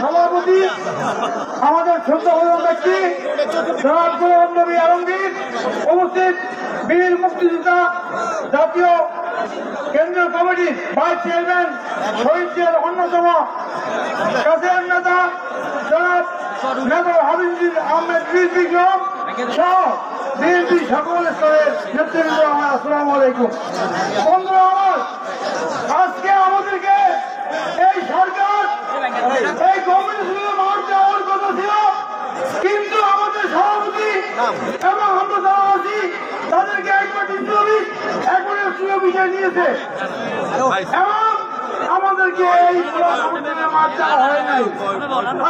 সভাপতি আমাদের শ্রদ্ধাভাজন ব্যক্তি জনাব গোলাম নবী আলমগীর, উপস্থিত বীর মুক্তিযোদ্ধা জাতীয় কেন্দ্রীয় কমিটির ভাইস চেয়ারম্যান শহীদদের অন্যতম কাছের নেতা জনাব মেজর হাফিজ উদ্দিন বীর বিক্রম সহ বিএনপি সকল স্তরের নেতৃবৃন্দ, আমার আসসালামু আলাইকুম। বন্ধুরা, আমার আজকে আমাদেরকে এই সরকার এই কমিউনিস্টদের মার দেওয়ার কথা ছিল, কিন্তু আমাদের সভাপতি এবং আমরা যারা আছি তাদেরকে একবার ইসলামিক একবারে বিষয় নিয়েছে এবং আমাদেরকে এই মার দেওয়া হয় নাই।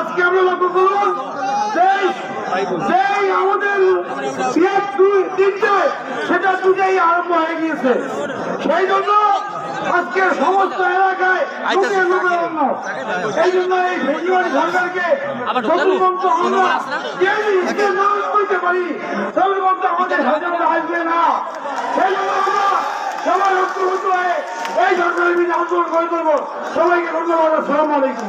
আজকে আমরা লক্ষ্য করুন সেই আমাদের সেটা দুটাই আরম্ভ হয়ে গিয়েছে। সেই জন্য আজকে সমস্ত এলাকায় এই জন্য এই ফেব্রুয়ারি সরকারকে করতে পারি সবুমন্ত আমাদের সচেতন আসবে না। সেই জন্য আমরা সবাই ঐক্যবদ্ধ হয়ে এই সরকারের বিরুদ্ধে আন্দোলন করে দেবো। সবাইকে ধন্যবাদ, আসসালামু আলাইকুম।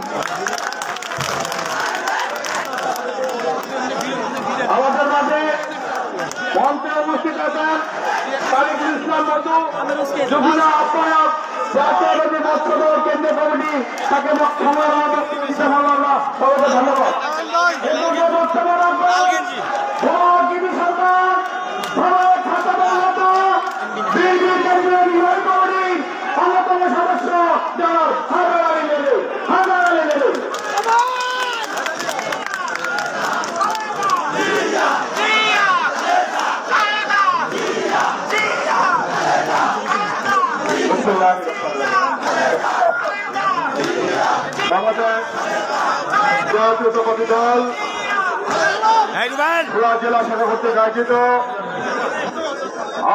আমাদের মাঝে মন্ত্রী অনুষ্ঠিত আছেন তারেক ইসলাম মধু, যুবনা আহ্বায়ক জাতীয়তাবাদী ছাত্রদল কেন্দ্রীয় কমিটি, তাকে বক্তব্য ধন্যবাদ। অন্যতম সদস্য জেলা শাখা কর্তৃক আয়োজিত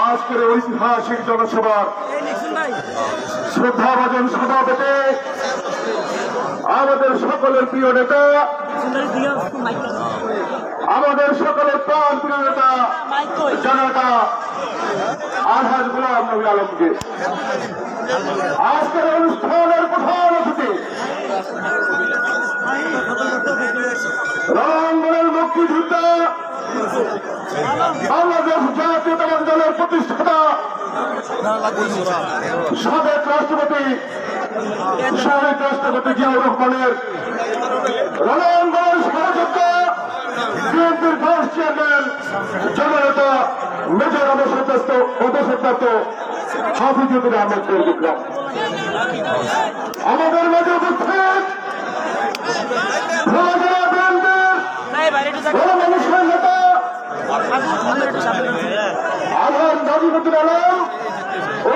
আজকের ঐতিহাসিক জনসভার শ্রদ্ধাভাজন সভাপতি আমাদের সকলের প্রিয় নেতা, আমাদের সকলের প্রাণ প্রিয় নেতা জনতা আলহাজ গোলাম নবী আলমকে আজকের অনুষ্ঠানের প্রধান অতিথি রণাঙ্গনের মুক্তিযোদ্ধা বাংলাদেশ জাতীয়তাবাদী দলের প্রতিষ্ঠাতা সাবেক রাষ্ট্রপতি সাবেক রাষ্ট্রপতি জিয়াউর রহমানের রণাঙ্গনের সহযোদ্ধা বিএনপির ভাইস চেয়ারম্যান জননেতা মেজর অবসরপ্রাপ্ত হাফিজ উদ্দিন বীর বিক্রম আমাদের মাঝে উপস্থিত।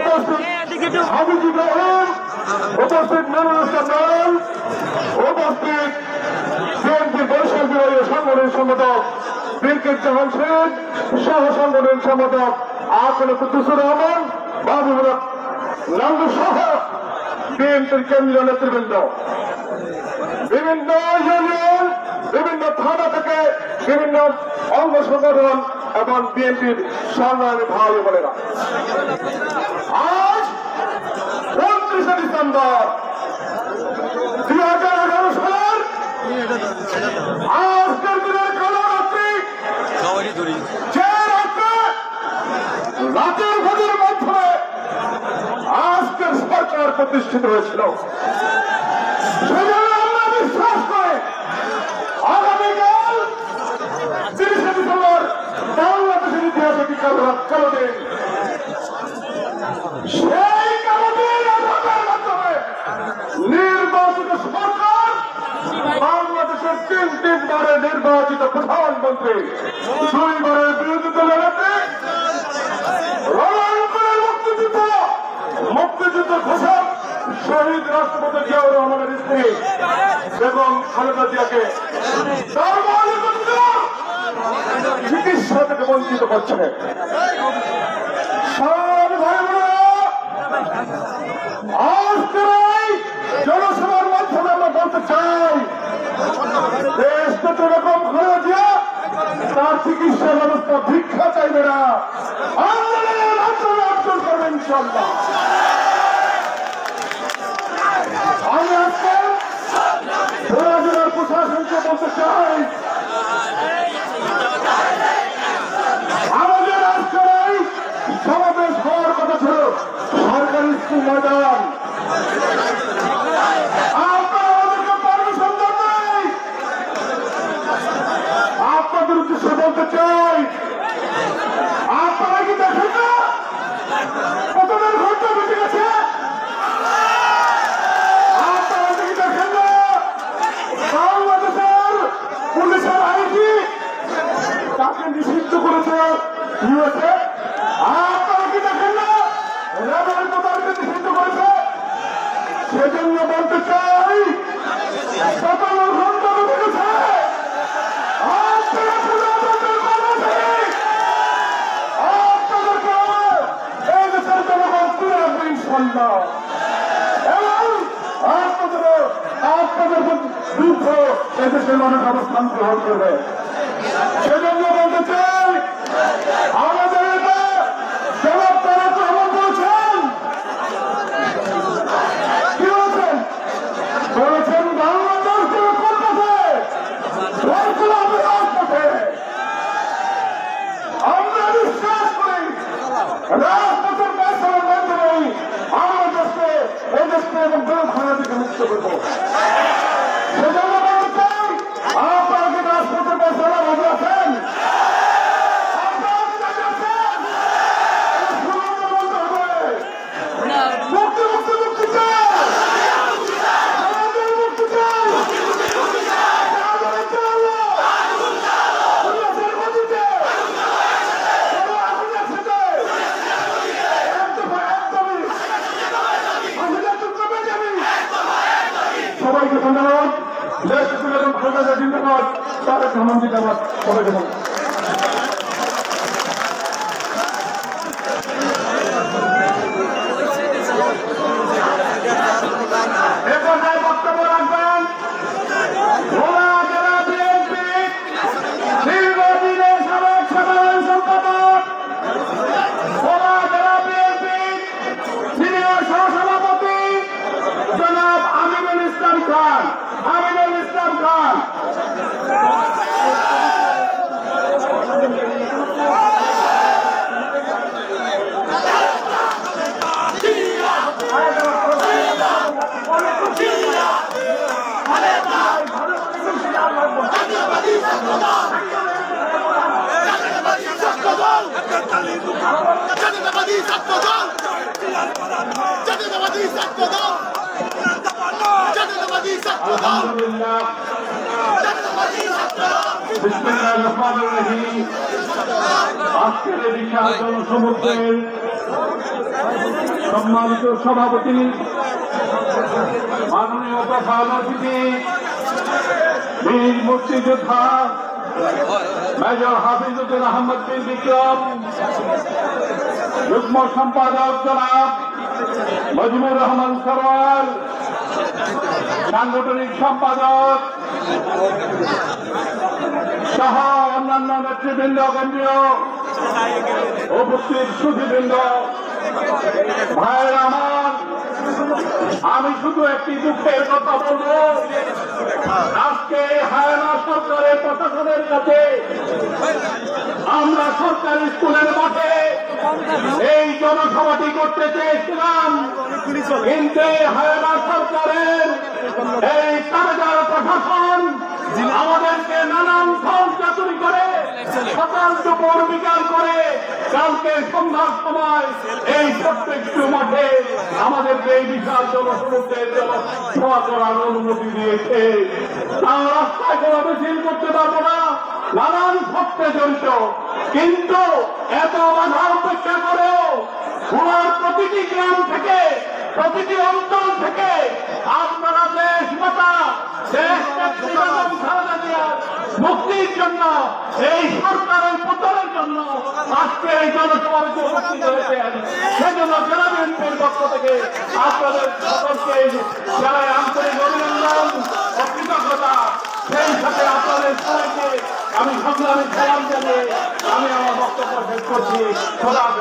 উপস্থিত হাফিজ ইব্রাহিম উপস্থিত মানুষ উপস্থিত বিএনপির বরিশাল বিভাগীয় সংগঠনের সম্পাদক বিলকিত জাহান শেখ, সহ সংগঠনের সম্পাদক আসলে কুদ্দুসুর রহমান বাবু নান্দু সহ বিএনপির কেন্দ্রীয় নেতৃবৃন্দ, বিভিন্ন ইউনিয়ন বিভিন্ন থানা থেকে বিভিন্ন অঙ্গ সংগঠন এবং বিএনপির সংগ্রামী ভাই বোনেরা, আজ ২০১১ সালের আজকের দিনের কালো রাত্রি, যে রাত্রে রাতের ভোটের মাধ্যমে আজকের সরকার প্রতিষ্ঠিত হয়েছিল, সেই কারণের মাধ্যমে নির্বাচিত সরকার বাংলাদেশের ৩ তিনবারের নির্বাচিত প্রধানমন্ত্রী, ২ বারের বিরোধী দলের নেতা, মুক্তিযুদ্ধ ঘোষক শহীদ রাষ্ট্রপতি জিয়াউর রহমানের স্ত্রী বেগম খালেদা জিয়াকে চিকিৎসা থেকে বঞ্চিত করছে। জনসভার মাধ্যমে আমরা বলতে চাই, দেশ তো যেরকম ঘুরে যা তার চিকিৎসা ব্যবস্থা ভিক্ষা চাইবে না, আন্দোলনের মাধ্যমে অর্জন করবে ইনশাল্লাহ। আমি আজকে ভোলা জেলার প্রশাসনকে বলতে চাই, আমাদের আজকের সমাবেশ হওয়ার কথা ছিল সরকারি স্কুল ময়দান, আপনাদেরকে পারমিশন দেন নাই। আপনাদের উদ্দেশ্যে বলতে চাই, আপনারা কি দেখেন না কতদিন ঘন্টা বেঁচে গেছে? আপনারা কি দেখেন না বাংলাদেশের পুলিশের আইজি তাকে নিষিদ্ধ করেছে ইউএসএ? আপনারা কি দেখেন না রেবেল নেতাকে নিষিদ্ধ করেছে? সেজন্য বলতে চাই, সকলের ঘন্টা বেঁচে গেছে, আপনাদেরকে এই দেশের জনগণ তুলে রাখবে ইনশাল্লাহ, এবং আপনাদের যুদ্ধ এদেশের মানুষ অবস্থান গ্রহণ করবে। সেজন্য বলতে চাই, আমাদের জবাব তারেক রহমান বলছেন, কি বলছেন? বলেছেন বাংলাদেশ থেকে কোন পথে ধরছিল, রাজপথে। আমরা বিশ্বাস করি রাজপথের পয়সার মাধ্যমে আমরা দেশকে এদেশকে এবং বেগম খালেদা জিয়াকে মুক্ত করব। সেজন্য বলতে চাই, আপনারা কি রাজপথের পয়সারা ভালো আছেন? সবাইকে ধন্যবাদ। দেশ বেগম খালেদা জিন্দাবাদ, তারেক রহমান জিন্দাবাদ, সবাইকে ধন্যবাদ। আজকের বিখ্যাত জনসমর্থনের সম্মানিত সভাপতি স্বাধীনতা সংগ্রামী বীর মুক্তিযোদ্ধা মেজর হাফিজ উদ্দিন বীর বিক্রম, যুগ্ম সম্পাদক জনাব মজমুর রহমান সরোয়ার, সাংগঠনিক সম্পাদক সহ অন্যান্য নেতৃবৃন্দ, কেন্দ্রীয় উপস্থিত সুধীবৃন্দ, ভাইয়েরা আমার, আমি শুধু একটি দুঃখের কথা বলব। আজকে হায়না সরকারের প্রশাসনের কাছে আমরা সরকারি স্কুলের মাঠে এই জনসভাটি করতে চেয়েছিলাম, কিন্তু হায়না সরকারের এই তারকার প্রশাসন আমাদেরকে নানান সহযোগী করে সকাল দুপুর বিকাল করে কালকে সন্ধ্যার সময় এই প্রত্যেকটি মাঠে আমাদেরকে এই বিশাল জনসমুদ্রের সভা করার অনুমতি দিয়েছে। তা রাস্তায় কোনো মিছিল করতে পারবো না, নানান শর্তে জড়িত, কিন্তু এত বাধা উপেক্ষা করেও ভোলার প্রতিটি গ্রাম থেকে প্রতিটি অঞ্চল থেকে আপনারা মুক্তির জন্য এই সরকারের পতনের জন্য আজকে এই জনসভাকে উপস্থিত হয়েছেন। সেজন্য জেলা বিএনপির পক্ষ থেকে আপনাদের সকলকে জেলায় আন্তরিক অভিনন্দন ও কৃতজ্ঞতা। সেই সাথে আপনাদের সবাইকে আমি সংগ্রামী সালাম জানিয়ে আমি আমার বক্তব্য শেষ করছি। বক্তব্য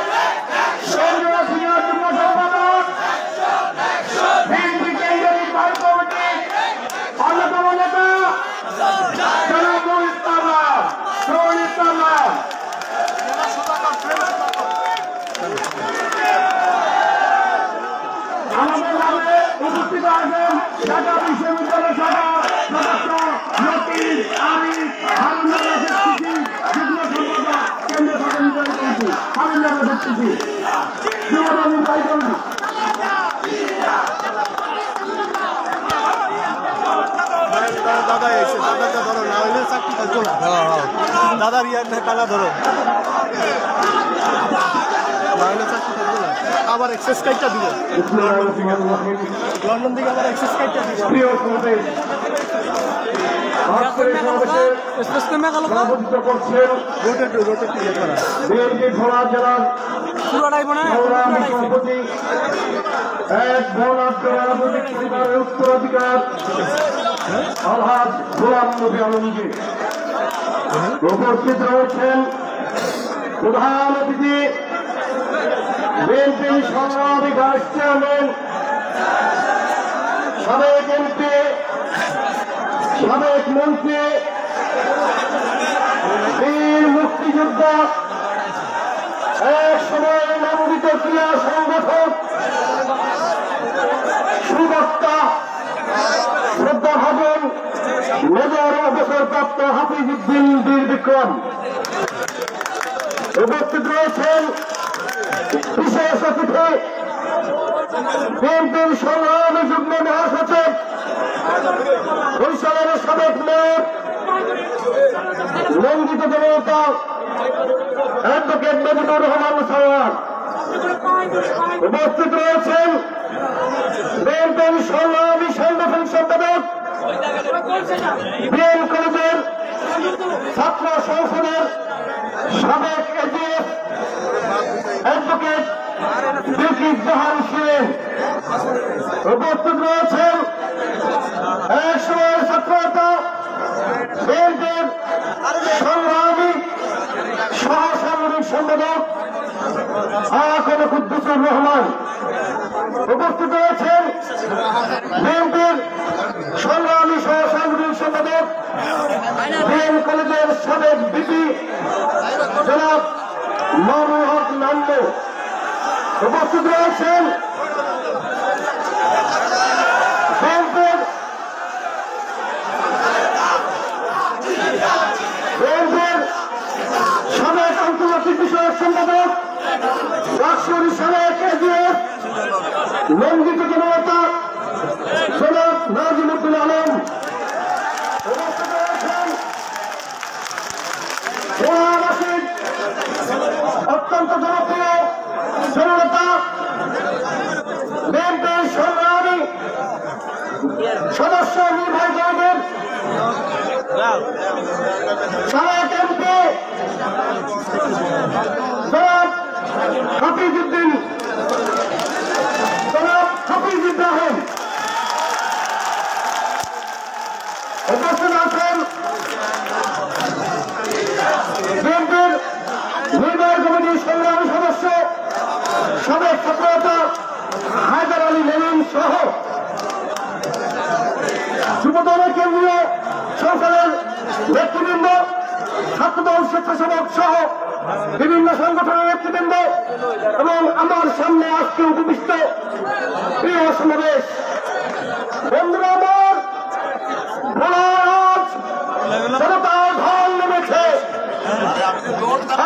অন্যতম নেতা আমাদের নামে উপস্থিত আছেন ঢাকা বিশ্ববিদ্যালয়ের দাদা এসে দাদাটা ধরো, না হলে চাকরিটা চলো। দাদার ইয়ার টাকা ধরো, না হলে চাকরিটা চলো। আবার এক্সেস কার্ডটা দিব, লন্ডন থেকে আবার এক্সেস কার্ডটা দিব। উত্তরাধিকার উপস্থিত রয়েছেন প্রধান অতিথি বিএনপি সংগ্রামী ভাইস চেয়ারম্যান সাবেক এমপি সাবেক মন্ত্রী বীর মুক্তিযোদ্ধা এক সময় নবীত ক্রিয়া সংগঠক সুবক্তা শ্রদ্ধা ভাজন মেজর অবসরপ্রাপ্ত হাফিজ উদ্দিন বীর বিক্রম। উপস্থিত রয়েছেন বিশেষ অতিথি বিএনপির সংগ্রামী যুগ্ম মহাসচিব বরিশালের সাবেক মেয়র লঙ্ঘিত জনতা অ্যাডভোকেট মেজর রহমান সরোয়ার। উপস্থিত রয়েছেন বিএনপির সংগ্রামী সংগঠন সম্পাদক বিএন কলেজের ছাত্র সংসদের সাবেক এজিএফ অ্যাডভোকেট জাহান সিং। উপস্থিত রয়েছেন এক সময়ের ছাত্রতা বিএনপির সংগ্রামী সহ সাংগঠনিক সম্পাদক আকবর কুদ্দুসুর রহমান। উপস্থিত রয়েছেন বিএনপির সংগ্রামী সহ সাংগঠনিক সম্পাদক বিএন কলেজের সাবেক ভিপি জনাব মামুনুল হক নন্দ। উপস্থিত রয়েছেন সাবেক আন্তর্জাতিক বিষয়ক সম্পাদক রাষ্ট্রীয় সাবেক এজিএফ লঙ্ঘিত জনতা নাজিমুদ্দিন আলম, অত্যন্ত জনপ্রিয় জননেতা বিএনপির সংগ্রামী সদস্য নির্বাহী দলের সাবেক এমপি জনাব হাফিজ উদ্দিন, জনাব হাফিজ ইব্রাহিম উপস্থিত আছেন। বিএনপির নির্বাহী কমিটির সংগ্রামী সদস্য সাবেক ছাত্রনেতা হায়দার আলী লেনিন সহ যুবদলের কেন্দ্রীয় সংসদের নেতৃবৃন্দ, ছাত্রদল, স্বেচ্ছাসেবক সহ বিভিন্ন সংগঠনের নেতৃবৃন্দ এবং আমার সামনে আজকে উপবিষ্ট প্রিয় সমাবেশ বন্ধুরা, আমার ভোলার জনতার ঢল নেমেছে।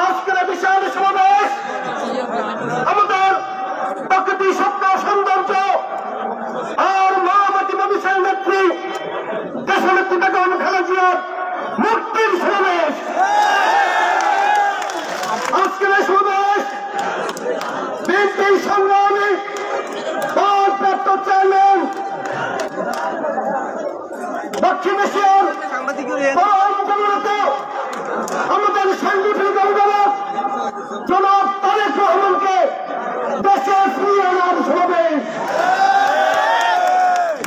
আজকের বিশাল সমাবেশ আমাদের প্রকৃতি, সত্তা, সৌন্দর্য আর মহামাতি মানুষের নেত্রী দেশনেত্রী বেগম খালেদা জিয়ার মুক্তির সমাবেশ। আজকের এই সমাবেশ বিএনপির সংগ্রামী ভারপ্রাপ্ত চেয়ারম্যান দক্ষিণ এশিয়ার আমাদের সাংগঠনিক অভিভাবক জনাব তারেক রহমানকে দেশে ফিরিয়ে আনার সমাবেশ।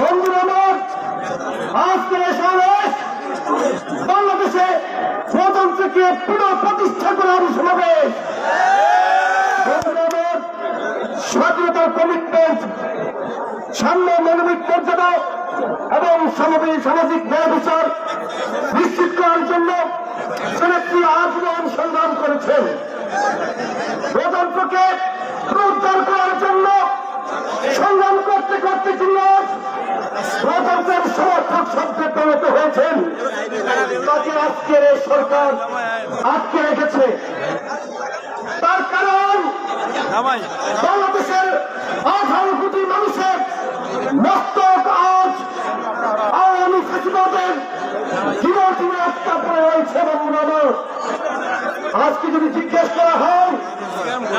বন্ধুরা, আজকের এই সমাবেশ বাংলাদেশে গণতন্ত্রকে পুনঃপ্রতিষ্ঠা করার সমাবেশ। স্বাধীনতার কমিটমেন্ট, সাম্য, মানবিক মর্যাদা এবং সামাজিক ন্যায় বিচার নিশ্চিত করার জন্য সেনেত্রী আজীবন সংগ্রাম করেছেন। গণতন্ত্রকে পুনরুদ্ধার করার জন্য সংগ্রাম করতে করতে তিনি গণতন্ত্রের সমর্থক শব্দে পরিণত হয়েছেন। তাকে আজকের এই সরকার আটকে রেখেছে, তার কারণ বাংলাদেশের 18 কোটি মানুষের মস্তক আজ আওয়ামী ফ্যাসিবাদের জীবনে আটকা পড়ে রয়েছে। বন্ধুরা, আজকে যদি জিজ্ঞেস করা হয়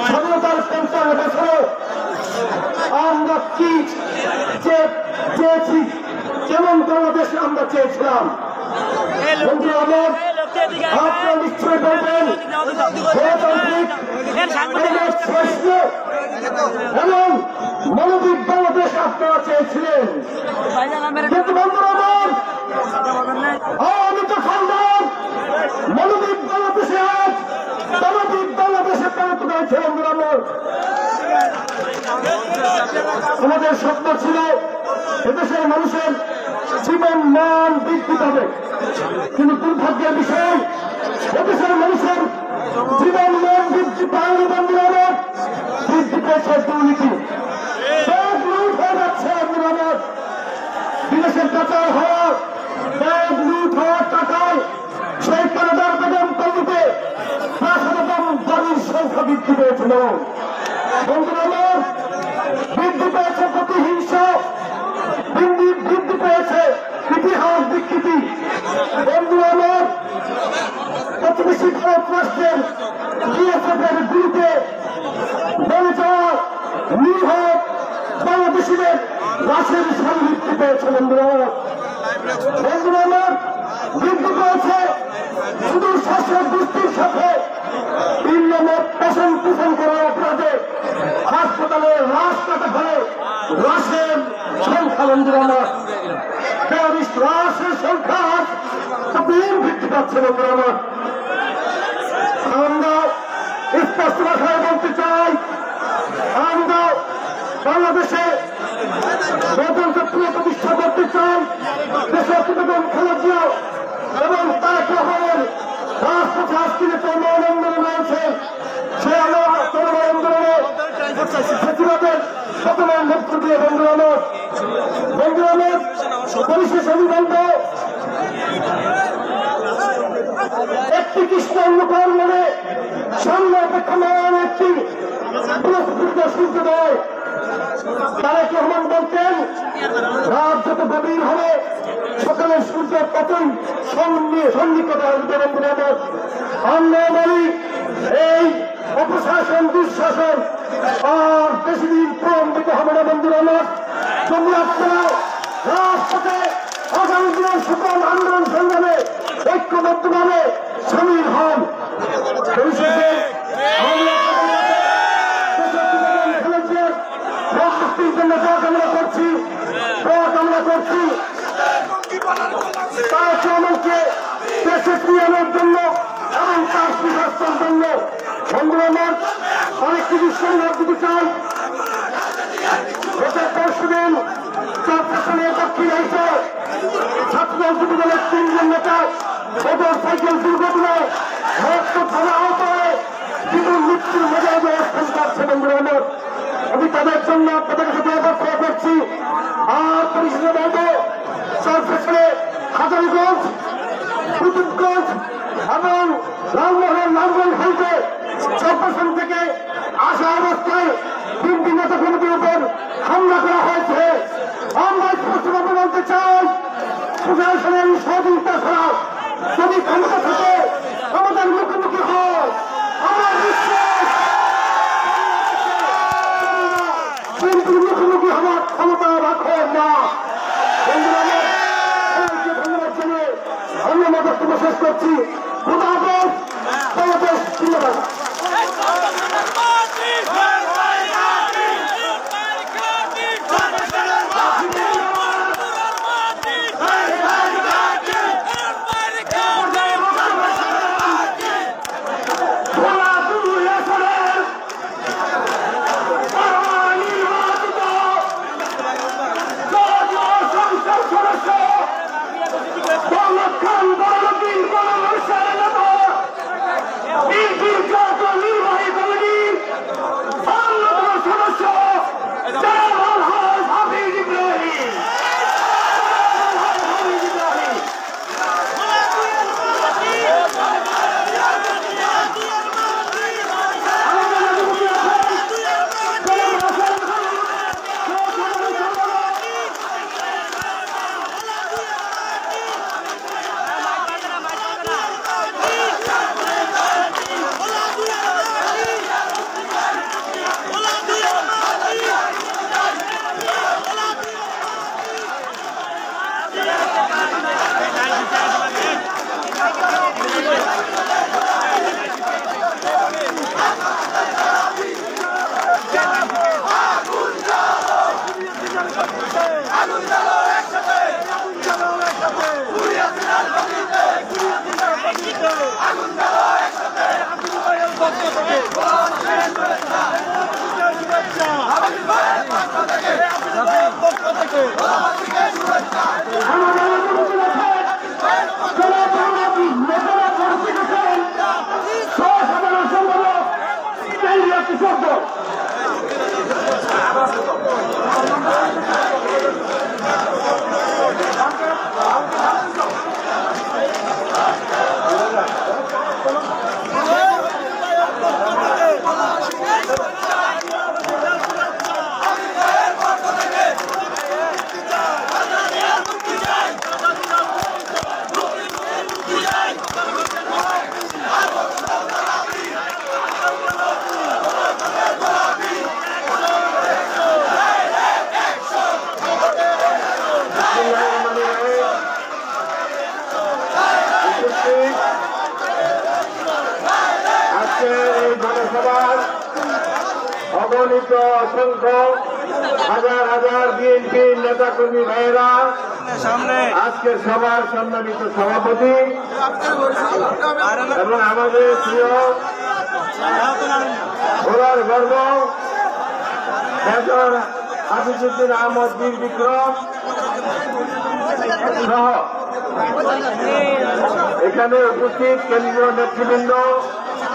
স্বাধীনতার ৫৫ বছরে আমরা কি চেয়েছি, কেমন বাংলাদেশ আমরা চেয়েছিলাম, আপনারা নিশ্চয়ই বলবেন এবং মানবিক বাংলাদেশ আপনারা চেয়েছিলেন। কিন্তু বন্ধুরা, আমি তো খান্দান মানবিক বাংলাদেশে আজ মানবিক বাংলাদেশে পরিণত হয়েছে। বন্ধুরা, আমাদের স্বপ্ন ছিল এদেশের মানুষের জীবন মান বৃদ্ধি পাবে, কিন্তু দুর্ভাগ্যের বিষয় এদেশের মানুষের জীবন মান বৃদ্ধি পায়নি। বন্ধুরা, বৃদ্ধি পেয়েছে দুর্নীতি, সব লুট হয়ে যাচ্ছে। বন্ধুরা, বিদেশের পাচার হওয়া, ব্যাগ লুট হওয়ার টাকায় সেই কানাদার বেগম কমিতে ৫০০০ বাড়ির সংখ্যা বৃদ্ধি পেয়েছিল। বন্ধুরা, বৃদ্ধি পেয়েছে প্রতিহিংসা, বৃদ্ধি পেয়েছে ইতিহাস বিকৃতি। বন্ধুরা, প্রতিবেশী ভারত রাষ্ট্রের গুলিতে বেড়ে যাওয়া নিরীহ বাংলাদেশিদের লাশের সংবৃত্তি পেয়েছে। বন্ধুরা, বৃদ্ধি পেয়েছে শুধু শাসক গোষ্ঠীর সাথে ভিন্ন মত পোষণ করার অপরাধে হাসপাতালে লাশ কাটা ফেলে লাশের সংখ্যা। বন্ধুরা, লাশের সংখ্যা বৃদ্ধি পাচ্ছে। বন্ধুরা, আমরা স্পষ্ট ভাষায় বলতে চাই, আমরা বাংলাদেশে গণতন্ত্র পুনঃপ্রতিষ্ঠা করতে চাই। দেশনেত্রী বেগম খালেদা জিয়া এবং তারেক রহমানের রাজপথে আজকের যে নয় আন্দোলন রয়েছে, সে আন্দোলনে প্রতিবাদের শতমান লক্ষ্য দিয়ে। বন্ধুরা, পরিশেষ অভিবন্ধ একটি কৃষ্ণ অনুকরণ মনে সামনে অপেক্ষমান একটি পুরস্কৃত সূর্যোদয়। তারেক রহমান বলতেন, রাত যত গভীর হবে সকালের সূর্যের পতন সন্নিকটে আসবে বন্ধুরা আমার। অন্যায় মালিক এই অপশাসন দুঃশাসন আর বেশি দিন প্রলম্বিত হবে না বন্ধুরা আমার। তোমরা আপনারা রাজপথে আগামী দিনের সকল আন্দোলন সংগ্রামে ঐক্যবদ্ধভাবে সামিল হন। অনেক কিছু সংগ্রাম দিতে চাই পরশুদিন চট্টগ্রামের দক্ষিণ আইসে ছাত্র যুবদলের তিনজন নেতা মোটরসাইকেল দুর্ঘটনায় আহত হয়ে জীবন মৃত্যুর মজা অবস্থান করছে বন্ধুরা আমার। আমি তাদের জন্য তাদের সাথে অপেক্ষা করছি। আর পরিষদের মতো চট্টগ্রামে হাজারীগঞ্জ কুতুবগঞ্জ এবং লালমোহনের লালগঞ্জ হইতে চট্টগ্রাম থেকে আসা অবস্থায় তিনটি নেতা কমিটির উপর হামলা করা হয়েছে। আমরা স্পষ্টভাবে বলতে চাই প্রশাসনের সহযোগিতা ছাড়া যদি ক্ষমতা থাকে আমাদের মুখোমুখি হয়। আমার বিশ্বাস কিন্তু মুখোমুখি হওয়ার ক্ষমতা রাখে না। ধন্যবাদ জানিয়ে আমি আমার বক্তব্য শেষ করছি। খোদাহাফেজ, বাংলাদেশ জিন্দাবাদ। অগণিত অসংখ্য হাজার হাজার বিএনপি নেতা কর্মী ভাইয়েরা, আজকের সভার সম্মানিত সভাপতি এবং আমাদের প্রিয় ভোলার গর্ব মেজর হাফিজ উদ্দিন বীর বিক্রম সহ এখানে উপস্থিত কেন্দ্রীয় নেতৃবৃন্দ,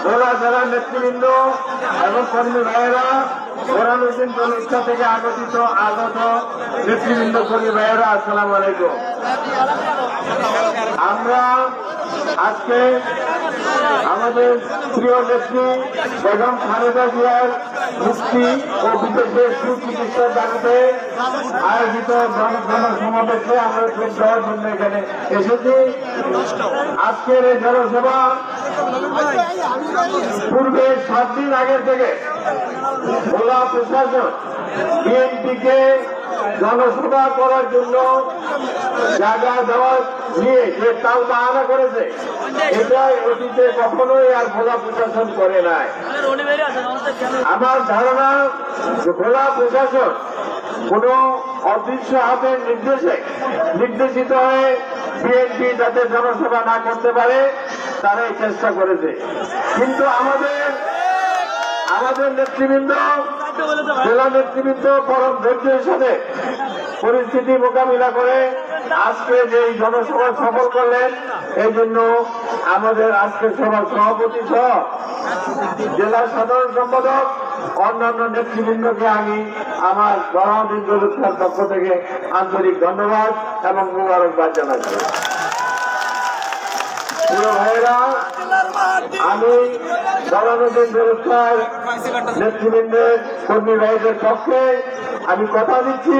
ভোলা জেলার নেতৃবৃন্দ এবং কর্মী ভাইয়েরা। ওরাল হোসেন জনস্থা থেকে আগত নেতৃবৃন্দ করি ভাইয়েরা, আসসালাম আলাইকুম। আমরা আজকে আমাদের প্রিয় নেত্রী বেগম খালেদা জিয়ার মুক্তি ও বিদেশের সুচিকিৎসার দাবিতে আয়োজিত জনসমাবেশে আমরা খুব দেওয়ার জন্য এখানে এসেছি। আজকের এই জনসভা পূর্বে 7 দিন আগের থেকে ভোলা প্রশাসন বিএনপিকে জনসভা করার জন্য জায়গা দেওয়া নিয়ে যে তাও তাহানা করেছে, এটা অতীতে কখনোই আর ভোলা প্রশাসন করে নাই। আমার ধারণা ভোলা প্রশাসন কোন অদৃশ্য হাতের নির্দেশিত হয়ে বিএনপি যাতে জনসভা না করতে পারে তারাই চেষ্টা করেছে, কিন্তু আমাদের নেতৃবৃন্দ জেলা নেতৃবৃন্দ পরম ধৈর্যের সাথে পরিস্থিতি মোকাবিলা করে আজকে যে জনসভা সফল করলেন, এই জন্য আমাদের আজকের সভার সভাপতি সহ জেলা সাধারণ সম্পাদক অন্যান্য নেতৃবৃন্দকে আমি আমার গণতন্ত্রের পক্ষ থেকে আন্তরিক ধন্যবাদ এবং মোবারকবাদ জানাচ্ছি। ভাইরা, আমি গণতন্ত্রের ব্যবস্থার নেতৃবৃন্দের কর্মী ভাইদের পক্ষে আমি কথা দিচ্ছি,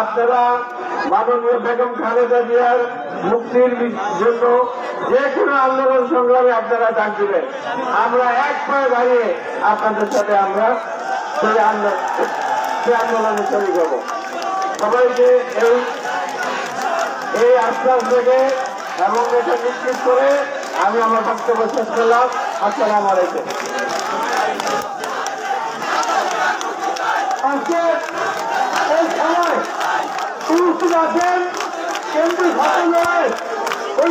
আপনারা মাননীয় বেগম খালেদা জিয়ার মুক্তির জন্য যে কোনো আন্দোলন সংগ্রামে আপনারা ডাক দিবেন, আমরা এক পায়ে দাঁড়িয়ে আপনাদের সাথে আমরা সেই আন্দোলনে তৈরি করব। সবাইকে এই আশ্বাস থেকে এবং এটা নিশ্চিত করে আমি আমার বক্তব্য শেষ করলাম। আসসালাম আলাইকুম। আছেন কেন্দ্রীয় সরকার ওই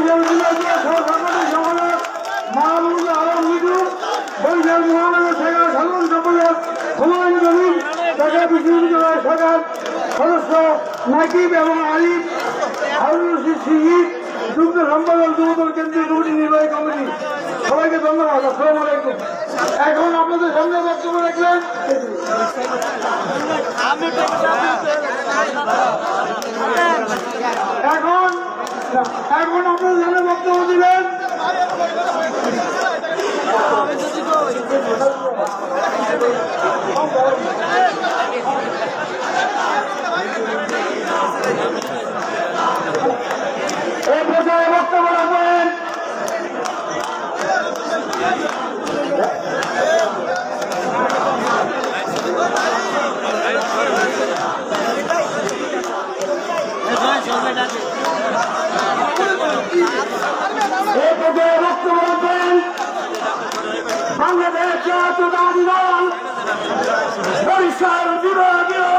সম্পাদক মাহমুদ আলম মিদু, ওই মহানগর শাখার সাধারণ সম্পাদক হুমায়ুন কবির, ঢাকা বিশ্ববিদ্যালয় শাখার সদস্য নাকিব এবং আলিফ, হারুন রশিদ সিদ্দিকী যুগ্ম সম্পাদক যুবদল কেন্দ্রীয় কমিটি নির্বাহী কমিটি, সবাইকে ধন্যবাদ। আসসালামু আলাইকুম। এখন আপনাদের সামনে বক্তব্য রাখলেন এখন আপনাদের সামনে বক্তব্য দিলেন এই পর্যায়ে বক্তব্য রাখবেন বাংলাদেশ জাতীয়তাবাদী দল বরিশাল বিভাগীয়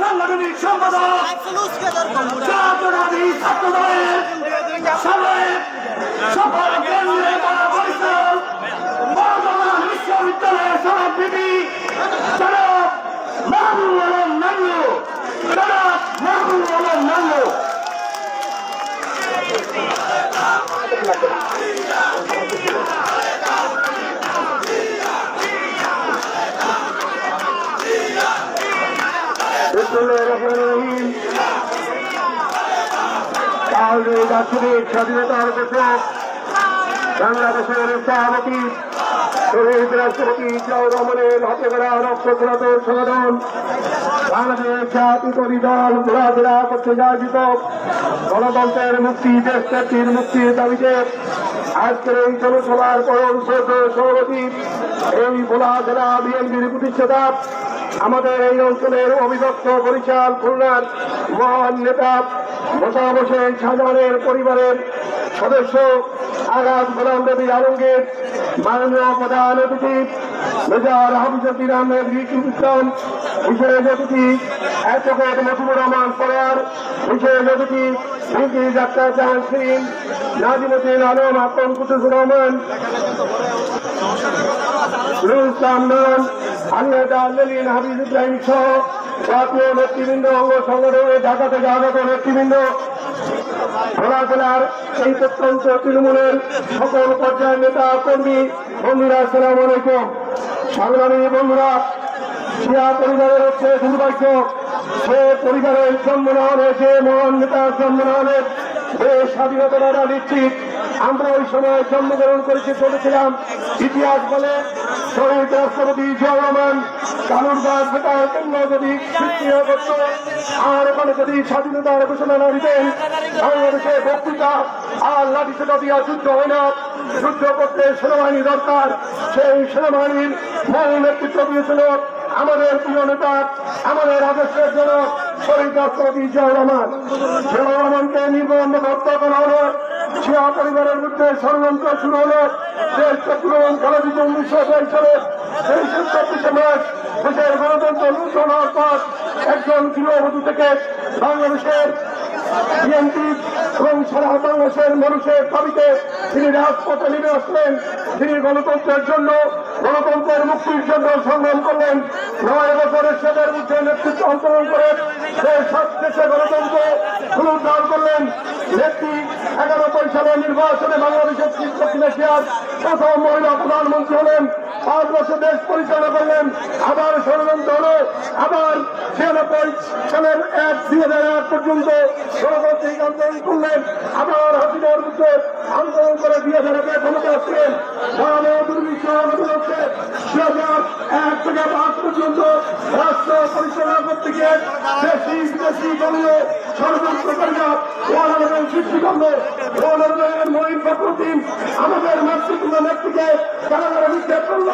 সাংগঠনিক সম্পাদক জাতীয়তাবাদী ছাত্র দলের সাবেক সফল কেন্দ্রীয় নেতা বরিশাল বর্ধমান বিশ্ববিদ্যালয়ের সভাপতি জনাব মাহবুব আলম নান্নু। তাহলে বাৎসরিক স্বাধীনতার ঘোষক বাংলাদেশের সভাপতি শহীদ রাষ্ট্রপতি জিয়াউর রহমানের হাতে গড়া রক্তক্ষরতের সংগঠন বাংলাদেশ জাতীয়তাবাদী দল ঘোরাফেরা করতে আয়োজিত গণতন্ত্রের মুক্তি, দেশ জাতির মুক্তির দাবিতে আজকের এই জনসভার পরম সভাপতি এই ভোলা জেলা বিএনপির প্রতিষ্ঠাতা আমাদের এই অঞ্চলের অবিভক্ত বরিশাল খুলনার মহান নেতা মোশারফ হোসেন শাহজাহানের পরিবারের সদস্য আগাম গোলাম নবী আলমগীর, মাননীয় প্রধান অতিথি মেজর হাফিজ উদ্দিন বীর বিক্রম, বিশেষ অতিথি অ্যাডভোকেট মজিবুর রহমান পরার, বিশেষ অতিথি বিএনপি ডাক্তার জাহান সিং, নাজিমুদ্দিন আলম, আকম কুতুসুর রহমান, আলিন হাফিজ ইব্রাহিম সহ জাতীয় নেতৃবৃন্দ, অঙ্গ সংগঠনের ঢাকা থেকে আগত নেতৃবৃন্দ, ভোলা জেলার এই প্রত্যন্ত তৃণমূলের সকল পর্যায়ের নেতা কর্মী বন্ধুরা, আসসালামু আলাইকুম। সংগ্রামী বন্ধুরা, জিয়া পরিবারের হচ্ছে দুর্ভাগ্য, সে পরিবারের সম্মানে যে মহান নেতার সম্মানে সে স্বাধীনতা নিশ্চিত। আমরা ওই সময় জন্মগ্রহণ করেছি, চলেছিলাম। ইতিহাস বলে শহীদ রাষ্ট্রপতি জিয়াউর রহমান কালুরবাজ বেতার কেন্দ্র যদি সৃষ্টিও করত আর ওখানে যদি স্বাধীনতার ঘোষণা না দিতেন, বাংলাদেশে বক্তৃতা আর লাঠিসোঁটা দিয়া যুদ্ধ হয় না, যুদ্ধ করতে সেনাবাহিনী দরকার। সেই সেনাবাহিনীর মূল নেতৃত্ব দিয়েছিল আমাদের প্রিয় নেতা, আমাদের আদর্শের জনক শহীদ রাষ্ট্রপতি জিয়াউর রহমান। জিয়াউর রহমানকে নির্মম হত্যা করা হল, জিয়া পরিবারের মধ্যে ষড়যন্ত্র শুরু হল। বেগম খালেদা জিয়া 1922 সালে 24শে মার্চ দেশের গণতন্ত্র লুণ্ঠন হওয়ার পর একজন গৃহবধূ থেকে বাংলাদেশের বিএনপি এবং সারা বাংলাদেশের মানুষের দাবিতে তিনি রাজপথে নেমে আসলেন। তিনি গণতন্ত্রের জন্য, গণতন্ত্রের মুক্তির জন্য সংগ্রাম করলেন। 9 বছরের সেদের মধ্যে নেতৃত্ব অন্তরণ করে সেই সব দেশে গণতন্ত্র পুনরুদ্ধার করলেন। নেত্রী 1991 সালের নির্বাচনে বাংলাদেশের দক্ষিণ এশিয়ার প্রথম মহিলা প্রধানমন্ত্রী হলেন। 5 বছর দেশ পরিচালনা করলেন। আবার ষড়যন্ত্র হল, আবার 96 সালের 1-2001 পর্যন্ত গণতান্ত্রিক আন্দোলন করলেন। আবার হাসিনার মধ্যে আন্দোলন করে 2000-এ ক্ষমতা আসলেন। হচ্ছে 2001 থেকে 2005 পর্যন্ত রাষ্ট্র পরিচালনা করতে গিয়ে দেশি বিদেশি দলীয় ষড়যন্ত্রকারীরা সৃষ্টি করলো। আমাদের মাতৃত্ব নেত্রীকে কারাগারে নিক্ষেপ করলো।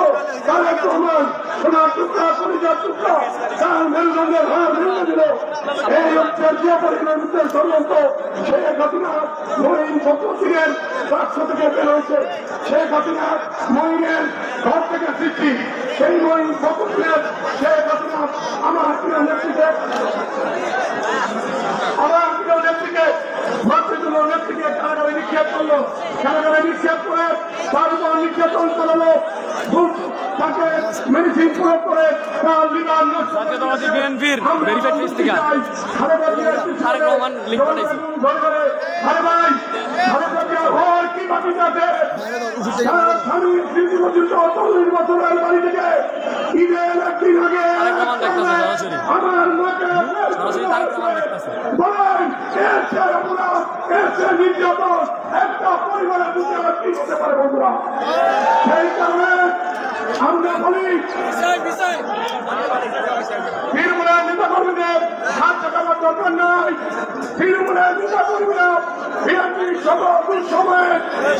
তারেক রহমান সোনার টুকরা, পরিজার টুকরা, তার মেরুদণ্ডের হার ভেঙে দিল। এই হচ্ছে জিয়া পরিবারের মধ্যে ষড়যন্ত্র। সেই ঘটনা মহিন সম্পত্তির বাক্স থেকে বের হয়েছে, সেই ঘটনা মহিনের ঘর থেকে সৃষ্টি। সেই মহিন সম্পত্তির সেই ঘটনা আমার প্রিয় নেত্রীকে, আমার প্রিয় নেত্রীকে, মাতৃতুল্য নেত্রীকে কারাগারে নিক্ষেপ করলো। কারাগারে নিক্ষেপ করে তার উপর নিক্ষেপণ চালালো। তাকে মেডিসিন প্রয়োগ করে তার বিমান একটা পরিবারের বুঝতে পারে বন্ধুরা। সেই কারণে আমরা বলি তৃণমূলের নেতা কর্মীদের হাত টাকার দরকার নাই। তৃণমূলের নেতা কর্মীরা বিএনপির সকল সময়ে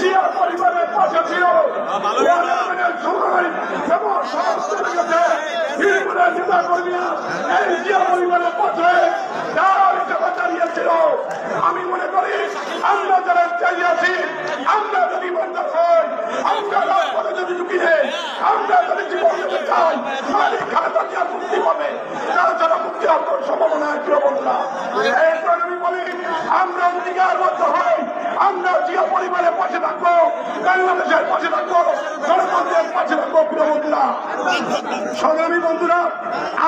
জিয়া পরিবারের পাশে ছিল। সময় এবং সংস্থার কাছে তৃণমূলের নেতা কর্মীরা এই জিয়া পরিবারের পাশে দাঁড়িয়েছিল। আমি মনে করি আমরা যারা চাইয়াছি, আমরা যদি বন্ধা হয়, আমরা যদি ঢুকিয়ে আমরা যদি জীবন দিতে চাই, খালেদা জিয়া মুক্তি পাবে। তারা যারা মুক্তি আপনার সম্ভাবনা প্রবল না। এই কারণে বলি আমরা অধিকারবদ্ধ হই, আমরা জিয়া পরিবারের পাশে থাকবো, বাংলাদেশের পাশে থাকবো, গণতন্ত্রের পাশে থাকবো। প্রিয় বন্ধুরা, সংগ্রামী বন্ধুরা,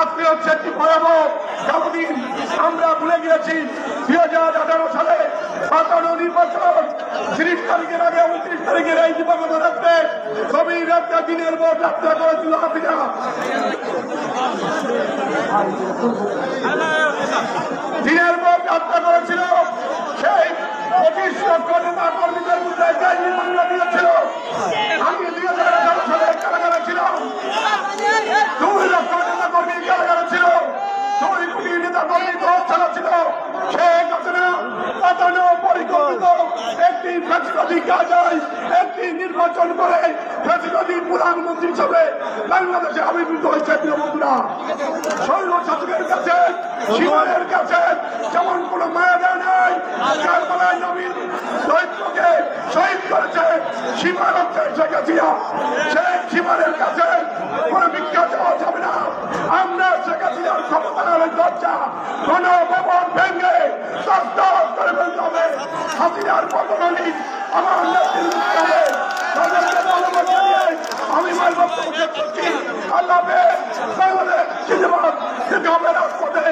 আজকে হচ্ছে একটি ভয়াবহ কালদিন। আমরা ভুলে গিয়েছি 2018 সালে ৫৫ নির্বাচন। 30 তারিখের আগে 29 তারিখের এই দিবাগত রাখতে গভীর রাত্রা দিনের পর যাত্রা করেছিল হাসিনা। দিনের পর যাত্রা করেছিল, সেই 25 লক্ষ নেতা কর্মীদের মধ্যে মামলা দিয়েছিল। আমি 2018 সালে কারাগারে ছিলাম। 2 লক্ষ নেতা কর্মী কারাগারে ছিল, 2 কোটি নেতা কর্মী ঘর ছাড়া ছিল। সেই ঘটনা পাতানো পরিকল্পিত একটি ফ্যাসিবাদী কাজ, একটি নির্বাচন করে ফ্যাসিবাদী প্রধানমন্ত্রী হিসেবে বাংলাদেশে আবির্ভূত হয়েছে। বন্ধুরা, সৈন্য শাসকের কাছে, শিবের কাছে যেমন কোন মায়া দেয় নাই। কারবালায় নবীর দৈত্যকে শহীদ করেছে সীমার হচ্ছে শেখ হাসিনা। সেই সীমানের কাছে কোন ভিক্ষা চাওয়া যাবে না। আমরা শেখ হাসিনার ক্ষমতার দরজা কোন ভবন ভেঙে তত্ত্বাবধান করে ফেলতে হবে। হাসিনার পদবলী আমার নেতৃত্বে তাদেরকে ধন্যবাদ জানিয়ে আমি আমার বক্তব্য শেষ করছি। আল্লাহ বাংলাদেশ জিন্দাবাদ। যেতে হবে রাজপথে,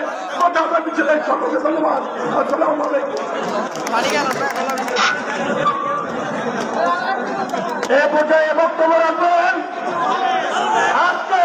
কথা হবে মিছিলে। সকলকে ধন্যবাদ। আসসালামু আলাইকুম। এ পর্যায়ে বক্তব্য রাখবেন আজকে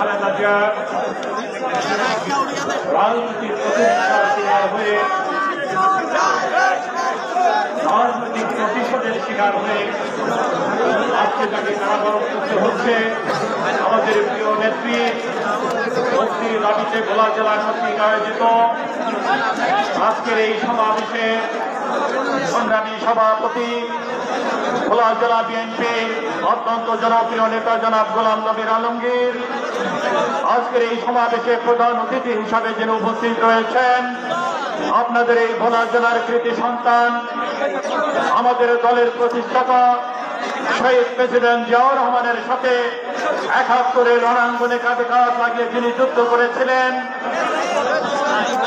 খালেদা জিয়া রাজনৈতিক প্রতিষ্ঠার হয়ে রাজনৈতিক প্রতিশোধের শিকার হয়ে আজকে তাকে কারাবরণ করতে হচ্ছে। আমাদের প্রিয় নেত্রী ভক্তির দাবিতে ভোলা জেলা কর্তৃক আয়োজিত আজকের এই সমাবেশে সংগ্রামী সভাপতি ভোলা জেলা বিএনপি অত্যন্ত জনপ্রিয় নেতা জনাব গোলাম নবীর আলমগীর, আজকের এই সমাবেশে প্রধান অতিথি হিসাবে যিনি উপস্থিত রয়েছেন আপনাদের এই ভোলা জেলার কৃতি সন্তান, আমাদের দলের প্রতিষ্ঠাতা শহীদ প্রেসিডেন্ট জিয়াউর রহমানের সাথে এক হাত করে রণাঙ্গনে কাঁধে কাঁধ লাগিয়ে যিনি যুদ্ধ করেছিলেন,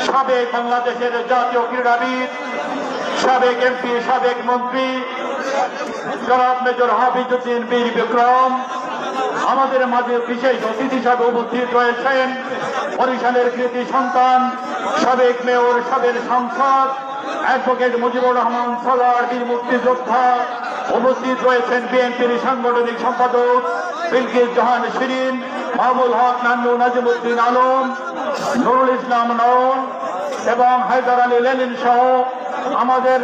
সাবেক বাংলাদেশের জাতীয় ক্রীড়াবিদ, সাবেক এমপি, সাবেক মন্ত্রী জনাব মেজর হাফিজ উদ্দিন বীর বিক্রম আমাদের মাঝে বিশেষ অতিথি হিসাবে উপস্থিত রয়েছেন। বরিশালের কৃতি সন্তান সাবেক মেয়র, সাবেক সংসদ অ্যাডভোকেট মুজিবুর রহমান সরোয়ার বীর মুক্তিযোদ্ধা, উপস্থিত রয়েছেন বিএনপির সাংগঠনিক সম্পাদক বিলকিস জাহান শিরিন, মাহবুল হক নান্নু, নাজিমুদ্দিন আলম, নুরুল ইসলাম নওন এবং হায়দার আলী লেলিন সহ আমাদের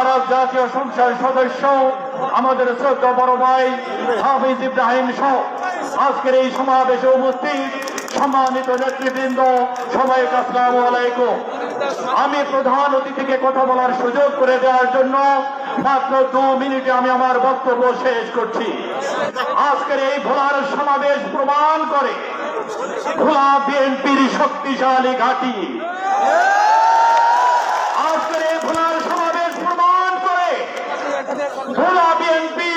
আরব জাতীয় সংসদ সদস্য আমাদের শ্রদ্ধা বড় ভাই হাফিজ ইব্রাহিম সহ আজকের এই সমাবেশে উপস্থিত সম্মানিত নেতৃবৃন্দ সবাইকে আসসালামু আলাইকুম। আমি প্রধান অতিথিকে কথা বলার সুযোগ করে দেওয়ার জন্য মাত্র 2 মিনিটে আমি আমার বক্তব্য শেষ করছি। আজকের এই ভোলার সমাবেশ প্রমাণ করে ভোলা বিএনপির শক্তিশালী ঘাঁটি। আজকের এই ভোলার সমাবেশ প্রমাণ করে ভোলা বিএনপি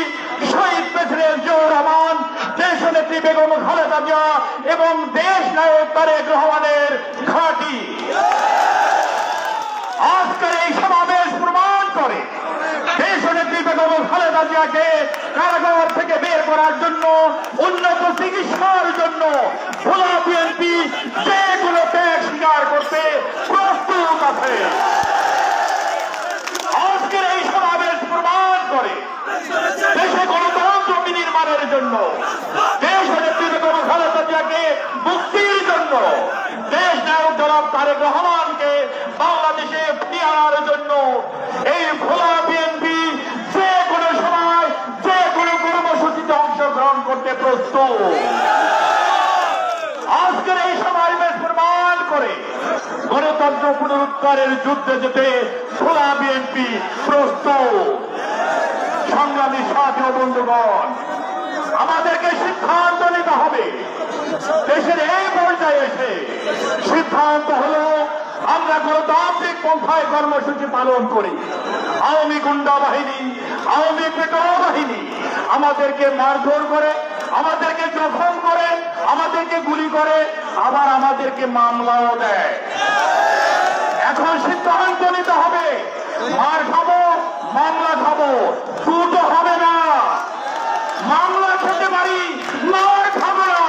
শহীদ প্রেসিডেন্ট জিয়াউর রহমান, দেশনেত্রী বেগম খালেদা জিয়া এবং দেশ নায়ক তারেক রহমানের ঘাঁটি। আজকের এই সমাবেশ প্রমাণ করে দেশনেত্রী বেগম খালেদা জিয়াকে কারাগার থেকে বের করার জন্য, উন্নত চিকিৎসার জন্য ভোলা বিএনপি যে কোনো ত্যাগ স্বীকার করতে প্রস্তুত আছে। আজকের এই সমাবেশ প্রমাণ করে দেশে গণতন্ত্র বিনির্মাণের জন্য, দেশনেত্রী বেগম খালেদা জিয়াকে মুক্তির জন্য, দেশ নায়ক জনাব তারেক রহমানকে বাংলাদেশে ফিরিয়ে আনার জন্য এই ভোলা বিএনপি যে কোনো সময় যে কোনো কর্মসূচিতে অংশগ্রহণ করতে প্রস্তুত। আজকের এই সমাবেশ প্রমাণ করে গণতন্ত্র পুনরুদ্ধারের যুদ্ধে যেতে ভোলা বিএনপি প্রস্তুত। সংগ্রামী সাথী ও বন্ধুগণ, আমাদেরকে সিদ্ধান্ত নিতে হবে। দেশের এই পর্যায়ে এসে সিদ্ধান্ত হলো আমরা গণতান্ত্রিক পন্থায় কর্মসূচি পালন করি। আওয়ামী গুন্ডা বাহিনী, আওয়ামী পেটাও বাহিনী আমাদেরকে মারধর করে, আমাদেরকে জখম করে, আমাদেরকে গুলি করে, আবার আমাদেরকে মামলাও দেয়। এখন সিদ্ধান্ত নিতে হবে মার খাবো, মামলা খাবো, দুটো হবে না। মামলা খেতে পারি, মার খাবো না।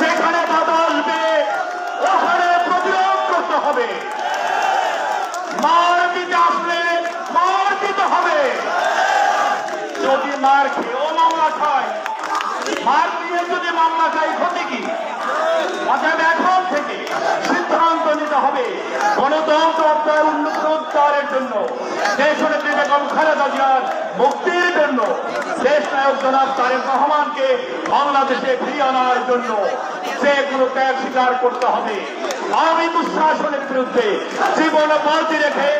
যেখানে বাধা আসবে ওখানে প্রতিরোধ করতে হবে। মার দিতে আসলে মার দিতে হবে। যদি মার খেয়েও মামলা খায়, মার দিয়ে যদি মামলা খায় ক্ষতি কি? অতএব এখন থেকে সিদ্ধান্ত নিতে হবে গণতন্ত্র উন্নততার জন্য, দেশনেত্রী বেগম খালেদা জিয়ার মুক্তির জন্য, দেশ নায়ক জনাব তারেক রহমানকে বাংলাদেশে ফিরিয়ে আনার জন্য যে কোনো ত্যাগ স্বীকার করতে হবে। আমি দুঃশাসনের বিরুদ্ধে জীবন বাজি রেখে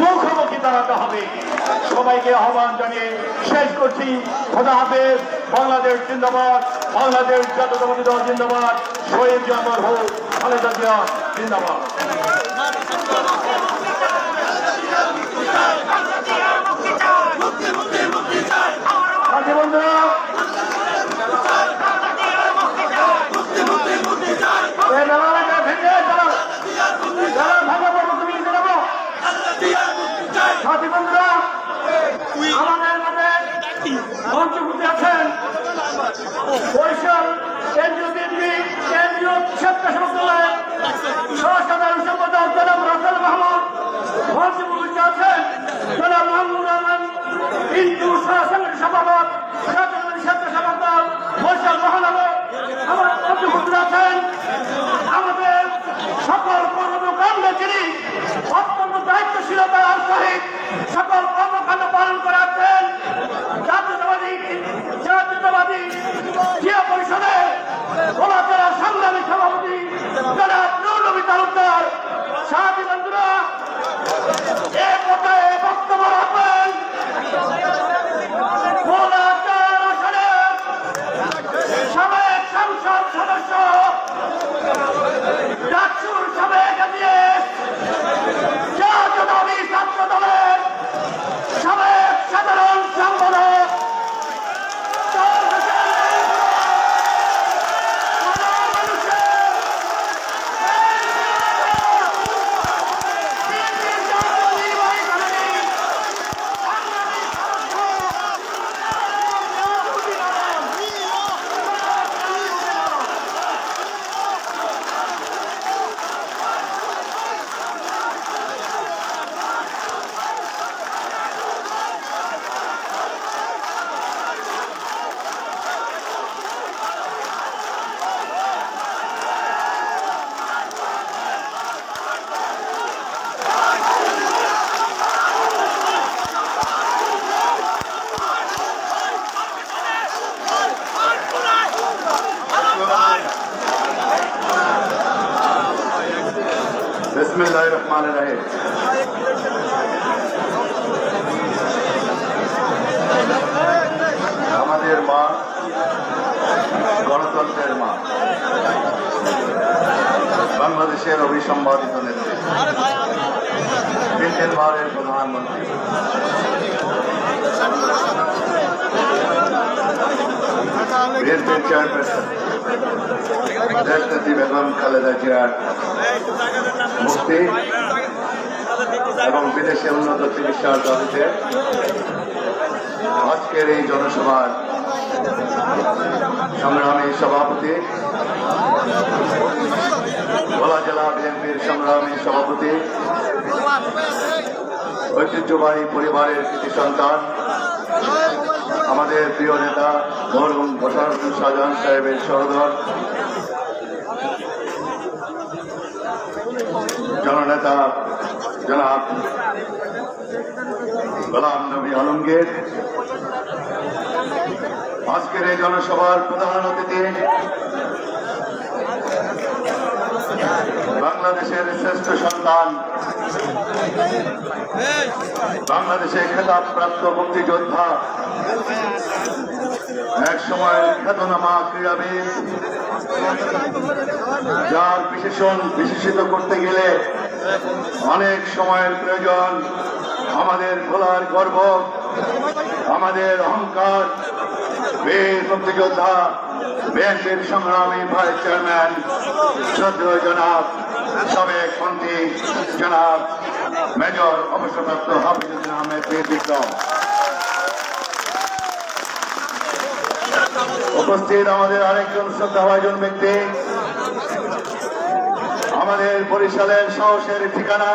মুখোমুখি দাঁড়াতে হবে। সবাইকে আহ্বান জানিয়ে শেষ করছি। খোদা হাফেজ। বাংলাদেশ জিন্দাবাদ। বাংলাদেশ জাতীয়তাবাদী দল জিন্দাবাদ। শহীদ জিয়াউর হোক, খালেদা জিয়া জিন্দাবাদ। সভাপতি সহনশীলতার সহিত সকল কর্মকাণ্ড পালন করাতেন। জাতীয়তাবাদী জিয়া পরিষদের ভোলা জেলার সাংগ্রামিক সভাপতি জনাব নূরনবী তালুকদার। সাথী বন্ধুরা, এ কথায় বক্তব্য রাখবেন ভোলা চার আসনের সাবেক সংসদ সদস্য, ডাকসুর সাবেক এমএলএ, জাতীয়তাবাদী ছাত্র দলের সাবেক সাধারণ সম্পাদক বাংলাদেশের অভিসম্পাদিত নেত্রী, মিয়ানমারের প্রধানমন্ত্রী, বিএনপির চেয়ারপারসন দেশনেত্রী বেগম খালেদা জিয়ার মুক্তি এবং বিদেশে উন্নত চিকিৎসার দাবিতে আজকের এই জনসভার সংগ্রামী সভাপতি, ভোলা জেলা বিএনপির সংগ্রামী সভাপতি, ঐতিহ্যবাহী পরিবারের কৃতি সন্তান আমাদের প্রিয় নেতা মরহুম মোশাররফ শাহজাহান সাহেবের সহোদর জননেতা জনাব গোলাম নবী আলমগীর। আজকের এই জনসভার প্রধান অতিথি বাংলাদেশের শ্রেষ্ঠ সন্তান, বাংলাদেশের খেতাবপ্রাপ্ত মুক্তিযোদ্ধা, এক সময় খ্যাতনামা ক্রীড়াবিদ, যার বিশেষিত করতে গেলে অনেক সময়ের প্রয়োজন। আমাদের ভোলার গর্ব, আমাদের অহংকার, বীর মুক্তিযোদ্ধা, বিএনপির সংগ্রামী ভাইস চেয়ারম্যান শ্রদ্ধেয় জনাব সাবেক মন্ত্রী জনাব মেজর অবসরপ্রাপ্ত হাফিজ উদ্দিন বীর বিক্রম। উপস্থিত আমাদের আরেকজন শ্রদ্ধাভাজন ব্যক্তি, আমাদের বরিশালের সাহসের ঠিকানা,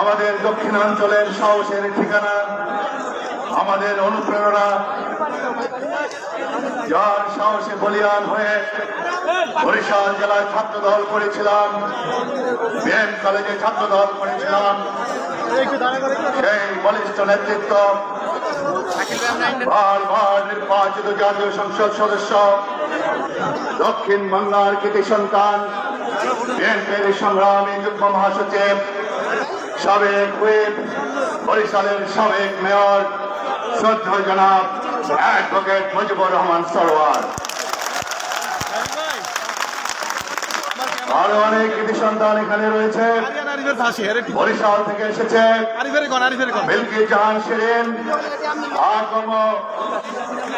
আমাদের দক্ষিণাঞ্চলের সাহসের ঠিকানা, আমাদের অনুপ্রেরণা, যার সাহসে বলিয়ান হয়ে বরিশাল জেলায় ছাত্রদল করেছিলাম, বিএম কলেজে ছাত্রদল করেছিলাম, সেই বলিষ্ঠ নেতৃত্ব বারবার নির্বাচিত জাতীয় সংসদ সদস্য, দক্ষিণ বাংলার কৃতি সন্তান, বিএনপির সংগ্রামী যুগ্ম মহাসচিব, সাবেক হুইপ, বরিশালের সাবেক মেয়র শ্রদ্ধেয় জনাব অ্যাডভোকেট মেজর রহমান সরওয়ার। আরো অনেক কৃতি সন্তান এখানে রয়েছে, বরিশাল থেকে এসেছে বিলকিস জাহান শিরিন, আকম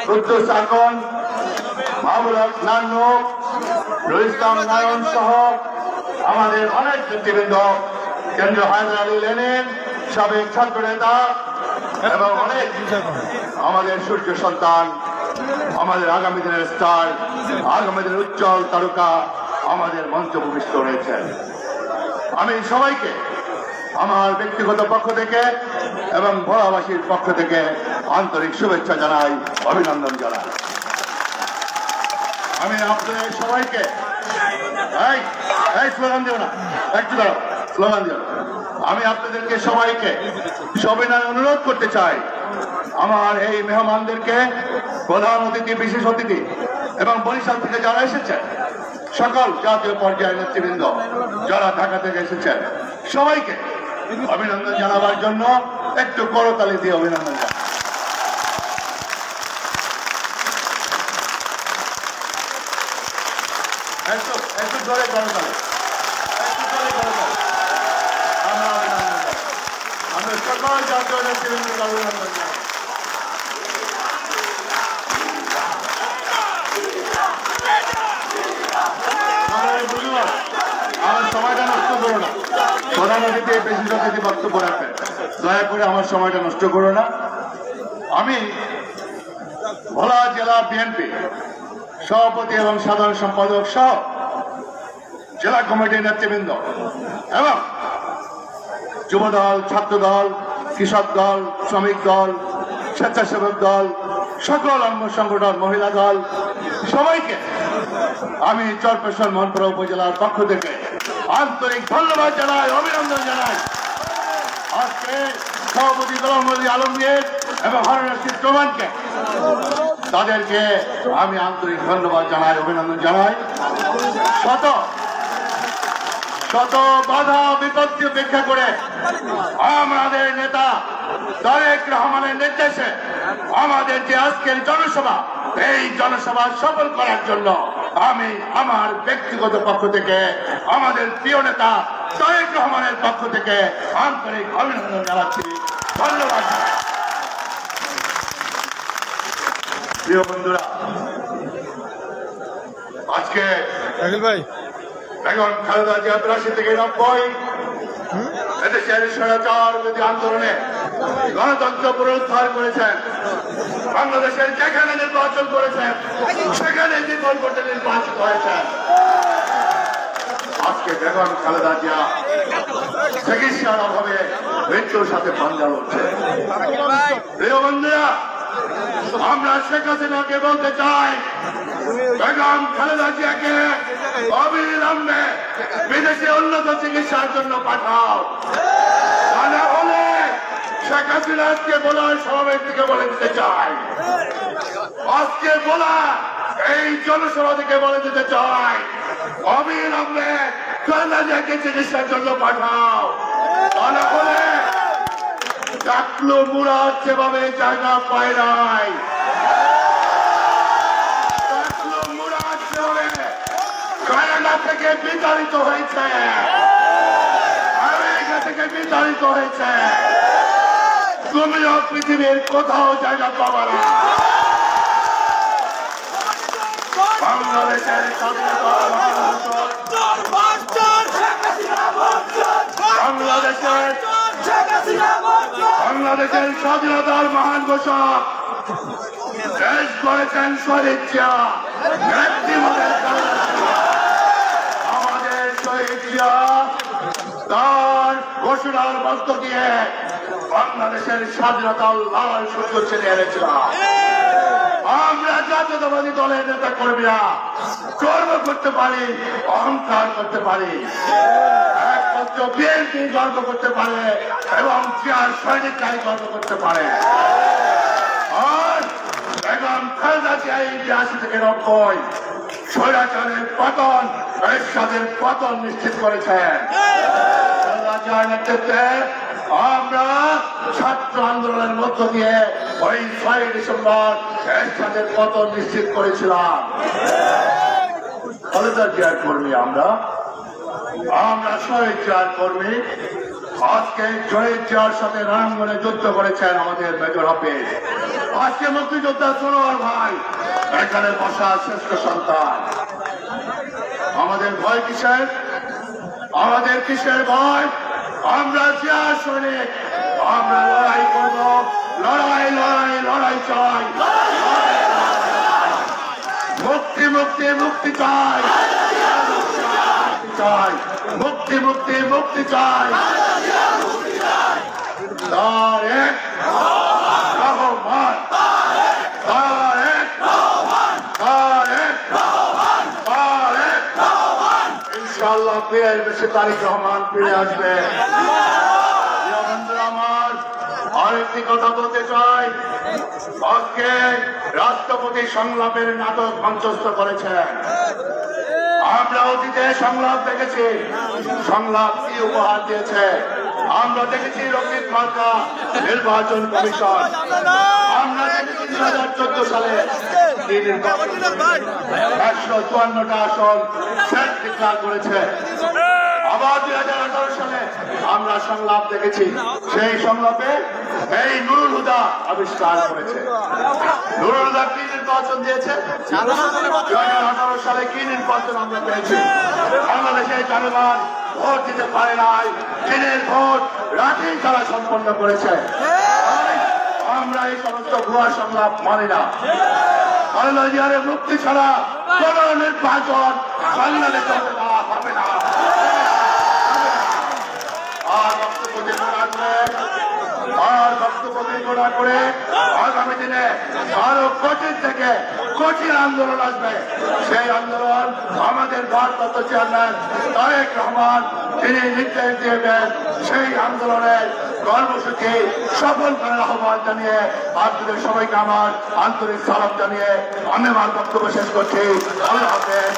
কুদ্দুস আকন, মাহবুব নান্নু, নুরুল ইসলাম নারায়ণ সহ আমাদের অনেক নেতৃবৃন্দ, কেন্দ্রীয় হায়দার আলী লেনিন সাবেক ছাত্র নেতা এবং অনেক আমাদের সূর্য সন্তান, আমাদের আগামী দিনের স্টার, আগামী দিনের উজ্জ্বল তারকা আমাদের মঞ্চ ভূমিষ্ঠ রয়েছেন। আমি সবাইকে আমার ব্যক্তিগত পক্ষ থেকে এবং ভোলাবাসীর পক্ষ থেকে আন্তরিক শুভেচ্ছা জানাই, অভিনন্দন জানাই। আমি আপনাদের সবাইকে স্লোগান দেব না, একটু দাঁড়াও, স্লোগান দেব। আমি আপনাদেরকে সবাইকে সবিনয় অনুরোধ করতে চাই, আমার এই মেহমানদেরকে, প্রধান অতিথি, বিশেষ অতিথি এবং বরিশাল থেকে যারা এসেছেন, সকল জাতীয় পর্যায়ের নেতৃবৃন্দ যারা ঢাকা থেকে এসেছেন, সবাইকে অভিনন্দন জানাবার জন্য একটু করতালি দিয়ে অভিনন্দন জানাই। একটু জোরে করতালি, একটু জোরে করতালি। আমরা সকল জাতীয় নেতৃবৃন্দকে অভিনন্দন জানাই। দয়া করে আমার সময়টা নষ্ট করো না। আমি ভোলা জেলা বিএনপি সভাপতি এবং সাধারণ সম্পাদক সহ জেলা কমিটির নেতৃবৃন্দ এবং যুব দল, ছাত্র দল, কৃষক দল, শ্রমিক দল, স্বেচ্ছাসেবক দল, সকল অঙ্গ সংগঠন, মহিলা দল, সবাইকে আমি চরপেশন মনপুরা উপজেলার পক্ষ থেকে আন্তরিক ধন্যবাদ জানাই, অভিনন্দন জানাই। আজকে সভাপতি গোলামী আলমগীর এবং হরণশীল চৌহানকে, তাদেরকে আমি আন্তরিক ধন্যবাদ জানাই, অভিনন্দন জানাই। শত শত বাধা বিপত্তি উপেক্ষা করে আমাদের নেতা তারেক রহমানের নির্দেশে আমাদের যে আজকের জনসভা, এই জনসভা সফল করার জন্য আমি আমার ব্যক্তিগত পক্ষ থেকে আমাদের প্রিয় নেতা তারেক রহমানের পক্ষ থেকে আন্তরিক অভিনন্দন জানাচ্ছি, ধন্যবাদ। প্রিয় বন্ধুরা, আজকে বেগম খালেদা জিয়া ৮৮ থেকে ৯০ এদেশের স্বৈরাচার বিরোধী আন্দোলনে গণতন্ত্র পুনরুদ্ধার করেছেন, বাংলাদেশের যেখানে নির্বাচন করেছেন সেখানে নির্ভর করতে নির্বাচিত হয়েছেন। আজকে বেগম খালেদা জিয়া চিকিৎসার অভাবে মৃত্যুর সাথে পাঞ্জা লড়ছে। প্রিয় বন্ধুরা, আমরা শেখ হাসিনাকে বলতে চাই, বেগম খালেদা জিয়াকে অবিলম্বে বিদেশে উন্নত চিকিৎসার জন্য পাঠাও। শেখ হাসিনা আজকে বলার সমাবেশ থেকে বলে দিতে চাই, আজকে বলা এই জনসভা থেকে বলে দিতে চাই, অবিলম্বে খালেদা জিয়াকে চিকিৎসার জন্য পাঠাও। ডাকলো মুরা যেভাবে জায়গা পায় নাই, ডাকলো মুরা যেভাবে কানাডা থেকে বিতাড়িত হয়েছে, আমেরিকা থেকে বিতাড়িত হয়েছে, তুমিও পৃথিবীর কোথাও জায়গা পাবা না। বাংলাদেশের বাংলাদেশের স্বাধীনতার মহান ঘোষক দেশ করেছেন শহীদ জিয়া, আমাদের শহীদ জিয়া তার ঘোষণার মধ্য দিয়ে বাংলাদেশের স্বাধীনতার লাল সূর্য ছেড়ে এনেছিল। আমরা জাতীয়তাবাদী দলের নেতা কর্মীরা গর্ব করতে পারি, অহংকার করতে পারি, একমাত্র বিএনপি গর্ব করতে পারে এবং জিয়ার সৈনিকরাই গর্ব করতে পারে। আর বেগম খালেদা জিয়া ৮৮ থেকে ৯০ স্বৈরাচারের পতন, এরশাদের পতন নিশ্চিত করেছেন। খালেদা জিয়ার নেতৃত্বে আমরা ছাত্র আন্দোলনের মধ্য দিয়ে ওই ৬ই ডিসেম্বর এরশাদের পতন নিশ্চিত করেছিলাম। খালেদা জিয়ার কর্মী আমরা, আমরা শহীদ জিয়ার কর্মী। আজকে শহীদ জিয়ার সাথে রণাঙ্গনে যুদ্ধ করেছেন আমাদের মেজর হাফিজ, আজকে মুক্তিযোদ্ধা সরোয়ার ভাই, এখানে বসা শ্রেষ্ঠ সন্তান। আমাদের ভয় কিসের, আমাদের কিসের ভয়? আমরা জিয়ার সৈনিক, আমরা লড়াই করব, লড়াই লড়াই লড়াই চাই, মুক্তি মুক্তি মুক্তি চাই, মুক্তি মুক্তি মুক্তি চাই। তারেক রহমান, তারেক রহমান, তারেক রহমান, তারেক রহমান। ইনশাআল্লাহ ফের বেশি তারেক রহমান ফিরে আসবে। একটি কথা বলতে চাই, আজকে রাষ্ট্রপতি সংলাপের নাটক মঞ্চস্থ করেছেন। আমরা অতীতে সংলাপ দেখেছি, সংলাপ কি উপহার দিয়েছে আমরা দেখেছি। রঙিন মার্কা নির্বাচন কমিশন, আমরা দেখেছি 2014 সালে 154টা আসন ডিক্লেয়ার করেছে। আবার 2018 সালে আমরা সংলাপ দেখেছি, সেই সংলাপে এই নুরুল হুদা আবিষ্কার করেছে। নুরুল হুদা কি নির্বাচন দিয়েছে, 2018 সালে কি নির্বাচন আমরা পেয়েছি। বাংলাদেশের জনগণ ভোট দিতে পারে নাই, দিনের ভোট রাতেই তারা সম্পন্ন করেছে। আমরা এই সমস্ত ভুয়া সংলাপ মানি না। খালেদা জিয়ার মুক্তি ছাড়া কোন নির্বাচন বাংলাদেশে হবে না। করে আগামী দিনে আরো কোটি থেকে কোটি আন্দোলন আসবে। সেই আন্দোলন আমাদের ভারপ্রাপ্ত চেয়ারম্যান তারেক রহমান তিনি নির্দেশ দিয়েছেন। সেই আন্দোলনের কর্মসূচি সফল করার আহ্বান জানিয়ে আপনাদের সবাইকে আমার আন্তরিক সালাম জানিয়ে আমি আমার বক্তব্য শেষ করছি। আল্লাহ হাফেজ।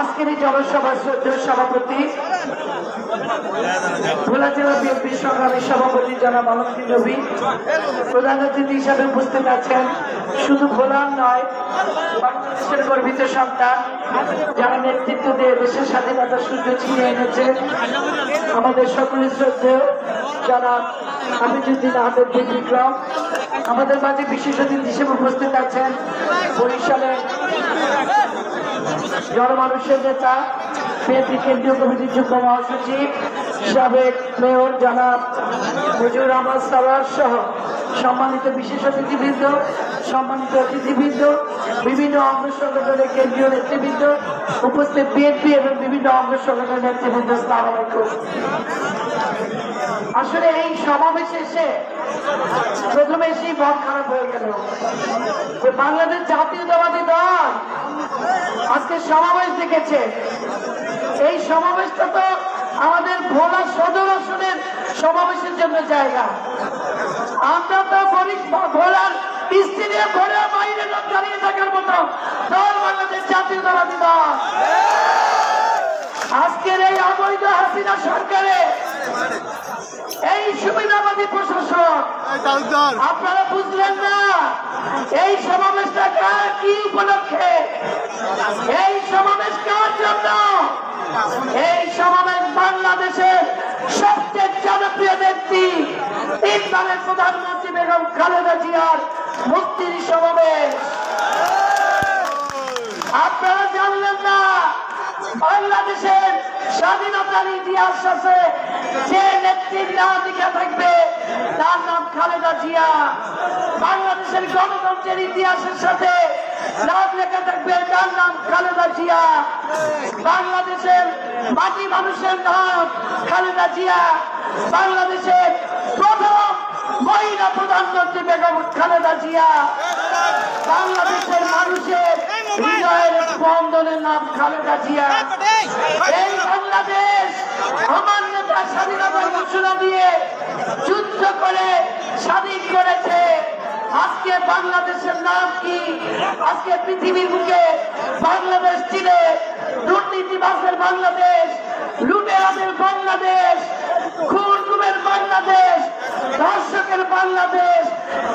আজকের এই জনসভার শ্রদ্ধেয় সভাপতি ভোলা জেলা বিএনপি সংগ্রামী সভাপতি জনাব আলমগীর নবী, প্রধান অতিথি হিসাবে উপস্থিত আছেন শুধু ভোলার নয় বাংলাদেশের গর্বিত সন্তান যারা নেতৃত্ব দিয়ে দেশের স্বাধীনতার সূর্য ছিনিয়ে এনেছে আমাদের সকলের শ্রদ্ধেয় জনাব হাফিজ উদ্দিন বীর বিক্রম। আমাদের মাঝে বিশেষ অতিথি হিসেবে উপস্থিত আছেন বরিশালের জনমানুষের নেতা বিএনপি কেন্দ্রীয় কমিটির যুগ্ম মহাসচিব সাবেক মেয়র জনাব মেজর হাফিজ উদ্দিন সহ সম্মানিত বিশেষ অতিথিবৃন্দ, সম্মানিত অতিথিবৃন্দ, বিভিন্ন অঙ্গ সংগঠনের কেন্দ্রীয় নেতৃবৃন্দ উপস্থিত, বিএনপি এবং বিভিন্ন অঙ্গ সংগঠনের নেতৃবৃন্দ, আসসালামু আলাইকুম। আসলে এই সমাবেশ এসে প্রথমে সেই মন খারাপ হয়ে গেল, বাংলাদেশ জাতীয়তাবাদী দল আজকে সমাবেশ দেখেছে। এই সমাবেশটা তো আমাদের ভোলা সদর আসনের সমাবেশের জন্য জায়গা, আমরা তো ভোলার স্টেডিয়াম ঘরে বাইরে দাঁড়িয়ে থাকার মতো দল বাংলাদেশ জাতীয়তাবাদী দল। আজকের এই অবৈধ হাসিনা সরকারে এই সুবিধাবাদী প্রশাসক আপনারা বুঝলেন না এই সমাবেশটা কার, কি উপলক্ষে এই সমাবেশ, কার জন্য এই সমাবেশ। বাংলাদেশের সবচেয়ে জনপ্রিয় নেত্রী তিনবারের প্রধানমন্ত্রী বেগম খালেদা জিয়ার মুক্তির সমাবেশ। আপনারা জানলেন না বাংলাদেশের স্বাধীনতার ইতিহাস আছে যে নেত্রীর নাম লিখা থাকবে তার নাম খালেদা জিয়া। বাংলাদেশের গণতন্ত্রের ইতিহাসের সাথে নাম লেখা থাকবে তার নাম খালেদা জিয়া। বাংলাদেশের মাটি মানুষের নাম খালেদা জিয়া। বাংলাদেশের প্রথম মহিলা প্রধানমন্ত্রী বেগম খালেদা জিয়া। বাংলাদেশের মানুষের হৃদয়ের স্পন্দনের নাম খালেদা জিয়া। এই বাংলাদেশ আমার নেতা স্বাধীনতার ঘোষণা দিয়ে যুদ্ধ করে স্বাধীন করেছে। আজকে বাংলাদেশের নাম কি, আজকে পৃথিবীর বুকে বাংলাদেশ ছিলে দুর্নীতিবাসের বাংলাদেশ, লুটেরাদের বাংলাদেশ, খুনগুমের বাংলাদেশ, ধর্ষকের বাংলাদেশ,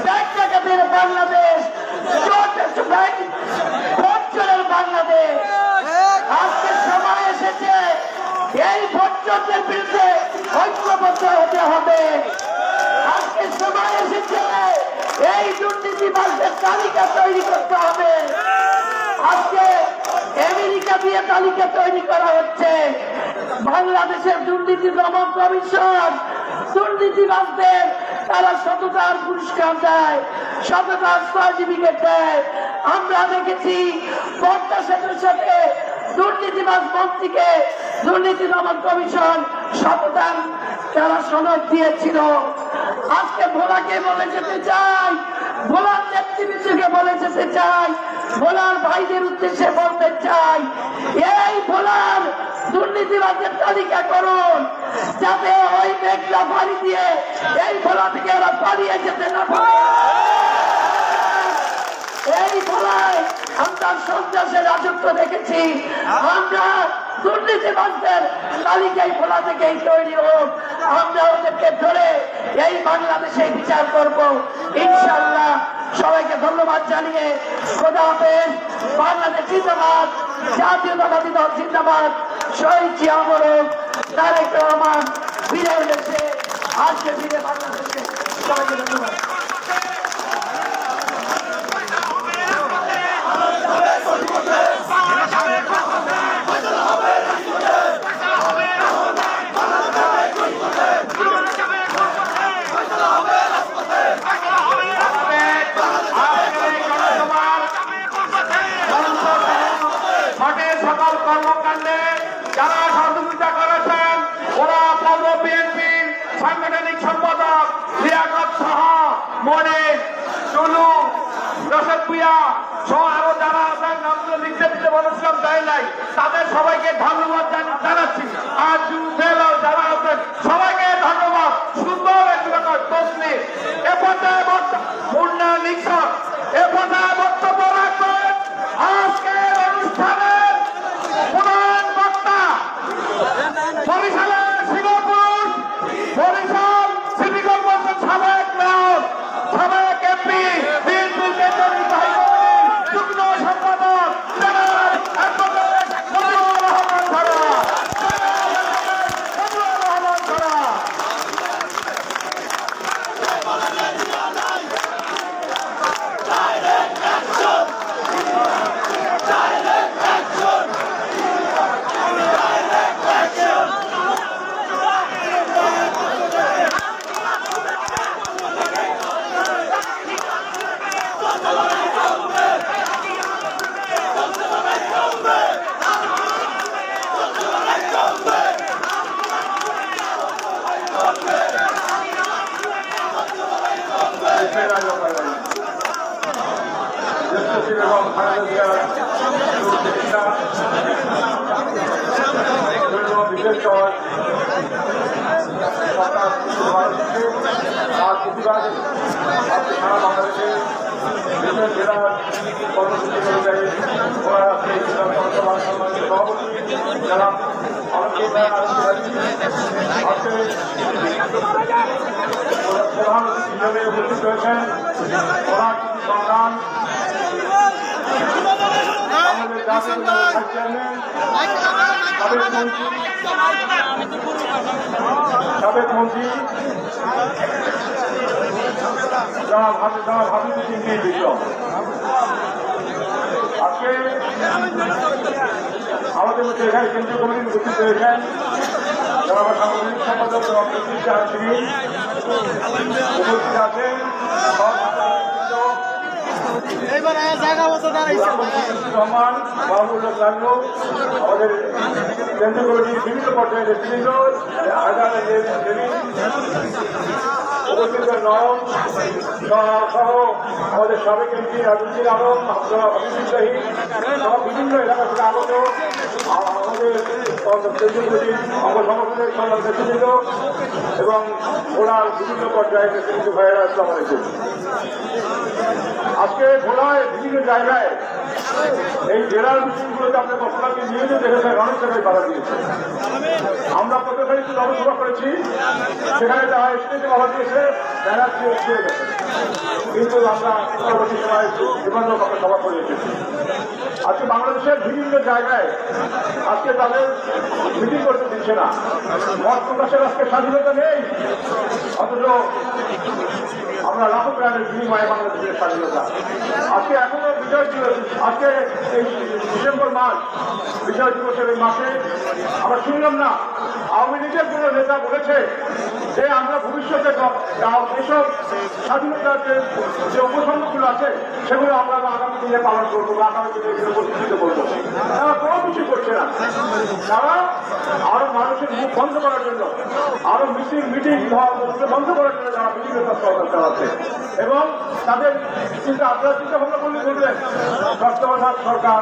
ব্যাংক ডাকাতের বাংলাদেশ, বিরুদ্ধে ঐক্যবদ্ধ হতে হবে। আজকে সময় এসেছে এই দুর্নীতিবাজদের তালিকা তৈরি করতে হবে। আজকে আমেরিকা দিয়ে তালিকা তৈরি করা হচ্ছে। বাংলাদেশের দুর্নীতি দমন কমিশন দুর্নীতিবাজদের তারা সততার পুরস্কার দেয়, সততার সার্টিফিকেট দেয়। আমরা দেখেছি পদ্মা সেতুর সাথে দুর্নীতিবাজ মন্ত্রীকে দুর্নীতি দমন কমিশন সততার তারা সনদ দিয়েছিল। আজকে ভোলাকে বলে যেতে চাই, ভোলার নেতৃবৃন্দকে বলে যেতে চাই, ভোলার ভাইদের উদ্দেশ্যে বলতে চাই, এই ভোলার দুর্নীতিবাজের তালিকা করুন যাতে ওই মেঘলা বাড়ি দিয়ে এই ভোলা থেকে ওরা পালিয়ে যেতে না পারে। এই ভোলায় আমরা সন্ত্রাসের রাজত্ব দেখেছি, আমরা দুর্নীতিবাজদের তালিকায় ভোলা থেকেই তৈরি হোক। আমরা ওদেরকে ধরে এই বাংলাদেশে বিচার করব ইনশাআল্লাহ। সবাইকে ধন্যবাদ জানিয়ে খোদা হাফেজ। বাংলাদেশ জিন্দাবাদ, জাতীয়তাবাদী দল জিন্দাবাদ, শহীদ জিয়া মোরক, তারেক রহমান ফিরে এসেছে, আজকে ফিরে বাংলাদেশে। সবাইকে ধন্যবাদ। কর্মকাণ্ডে যারা সহযোগিতা করেছেন ওরা পৌর বিএনপির সাংগঠনিক সম্পাদক লিয়াকত সাহা, মনির, টুলু, রশিদ ভূঁইয়া সহ আরো যারা আছেন, নামগুলো লিখতে দিতে বলেছিলাম তাই নাই, তাদের সবাইকে ধন্যবাদ জানাচ্ছি। আর যারা আছেন সবাইকে ধন্যবাদ। সুন্দর একটি ব্যাপার তসলি এ পর্যায়ে মুন্না নিকশন এ পর্যায়ে বক্তব্য রাখবেন আজকের অনুষ্ঠানে বরিশালের সিঙ্গাপুর বরিশাল সিটি কর্পোরেশন সাবেক মেয়র, সাবেক এমপি, বিএনপি কেন্দ্রীয় বাহিনীর যুগ্ম সম্পাদক বেগম খালেদা জিয়া বিশেষ করে সারা বাংলাদেশে বিভিন্ন জেলার কর্মসূচি অনুযায়ী যারা প্রধান হিসেবে উপস্থিত হয়েছেন ওরা কিছু সন্ধান সাবেক মন্ত্রী জনাব হাফিজ উদ্দিন বীর বিক্রম। আজকে আমাদের মধ্যে এখানে কেন্দ্রীয় কমিটির উপস্থিত হয়েছেন যারা সাংগঠনিক সম্পাদক উপস্থিত আছেন, রহমান বাবুল্লাহ লাল্লু, আমাদের কেন্দ্রীয় কমিটির বিভিন্ন পর্যায়ে নেতৃবৃন্দ, উপস্থিত নয়ন সহ আমাদের সাবেক এমপি রাজুদ্দিন আলম, অফিসবিদ্যাহী সহ বিভিন্ন এলাকা থেকে আগত আমাদের কেন্দ্রীয় কমিটির অঙ্গসংগঠনের সম্মান নেতৃবৃন্দ এবং ভোলার বিভিন্ন পর্যায়ে নেতৃবৃন্দ ভাইয়েরা আসলাম আলাইকুম। আজকে ভোলায় বিভিন্ন জায়গায় এই জেলার মিছিলগুলোতে আপনার মশলাকে নিয়ে দেখেছেন, অনেক জায়গায় বাধা দিয়েছে। আমরা কতখানি জনসভা করেছি, সেখানে যারা স্টেজে বাধা দিয়েছে তারা চেয়ে গেছে, কিন্তু আমরা পরবর্তী সময় বিভিন্ন সভা করে এসেছি। আজকে বাংলাদেশের বিভিন্ন জায়গায় আজকে তাদের মিটিং করতে দিচ্ছে না। মত প্রকাশের আজকে স্বাধীনতা নেই, অথচ আমরা লাখো প্রাণের বিনিময়ে বাংলাদেশের স্বাধীনতা। আজকে এখনো বিজয় দিবস, আজকে এই ডিসেম্বর মাস, বিজয় দিবসের এই মাসে আমরা শুনলাম না আওয়ামী লীগের কোন নেতা বলেছে যে আমরা ভবিষ্যতে এসব স্বাধীনতার যে উপসংগুলো আছে সেগুলো আমরা আগামী দিনে পালন করবো বা আগামী দিনে এগুলো প্রতিষ্ঠিত করবো। তারা কোনো কিছু করছে না, তারা আরো মানুষের মুখ বন্ধ করার জন্য, আরো মিছিল মিটিং বন্ধ করার জন্য তারা বিভিন্ন সরকার চালাচ্ছে। এবং তাদের চিন্তা, আপনারা চিন্তা ভাবনা করলে বলবেন তত্ত্বাবধান সরকার,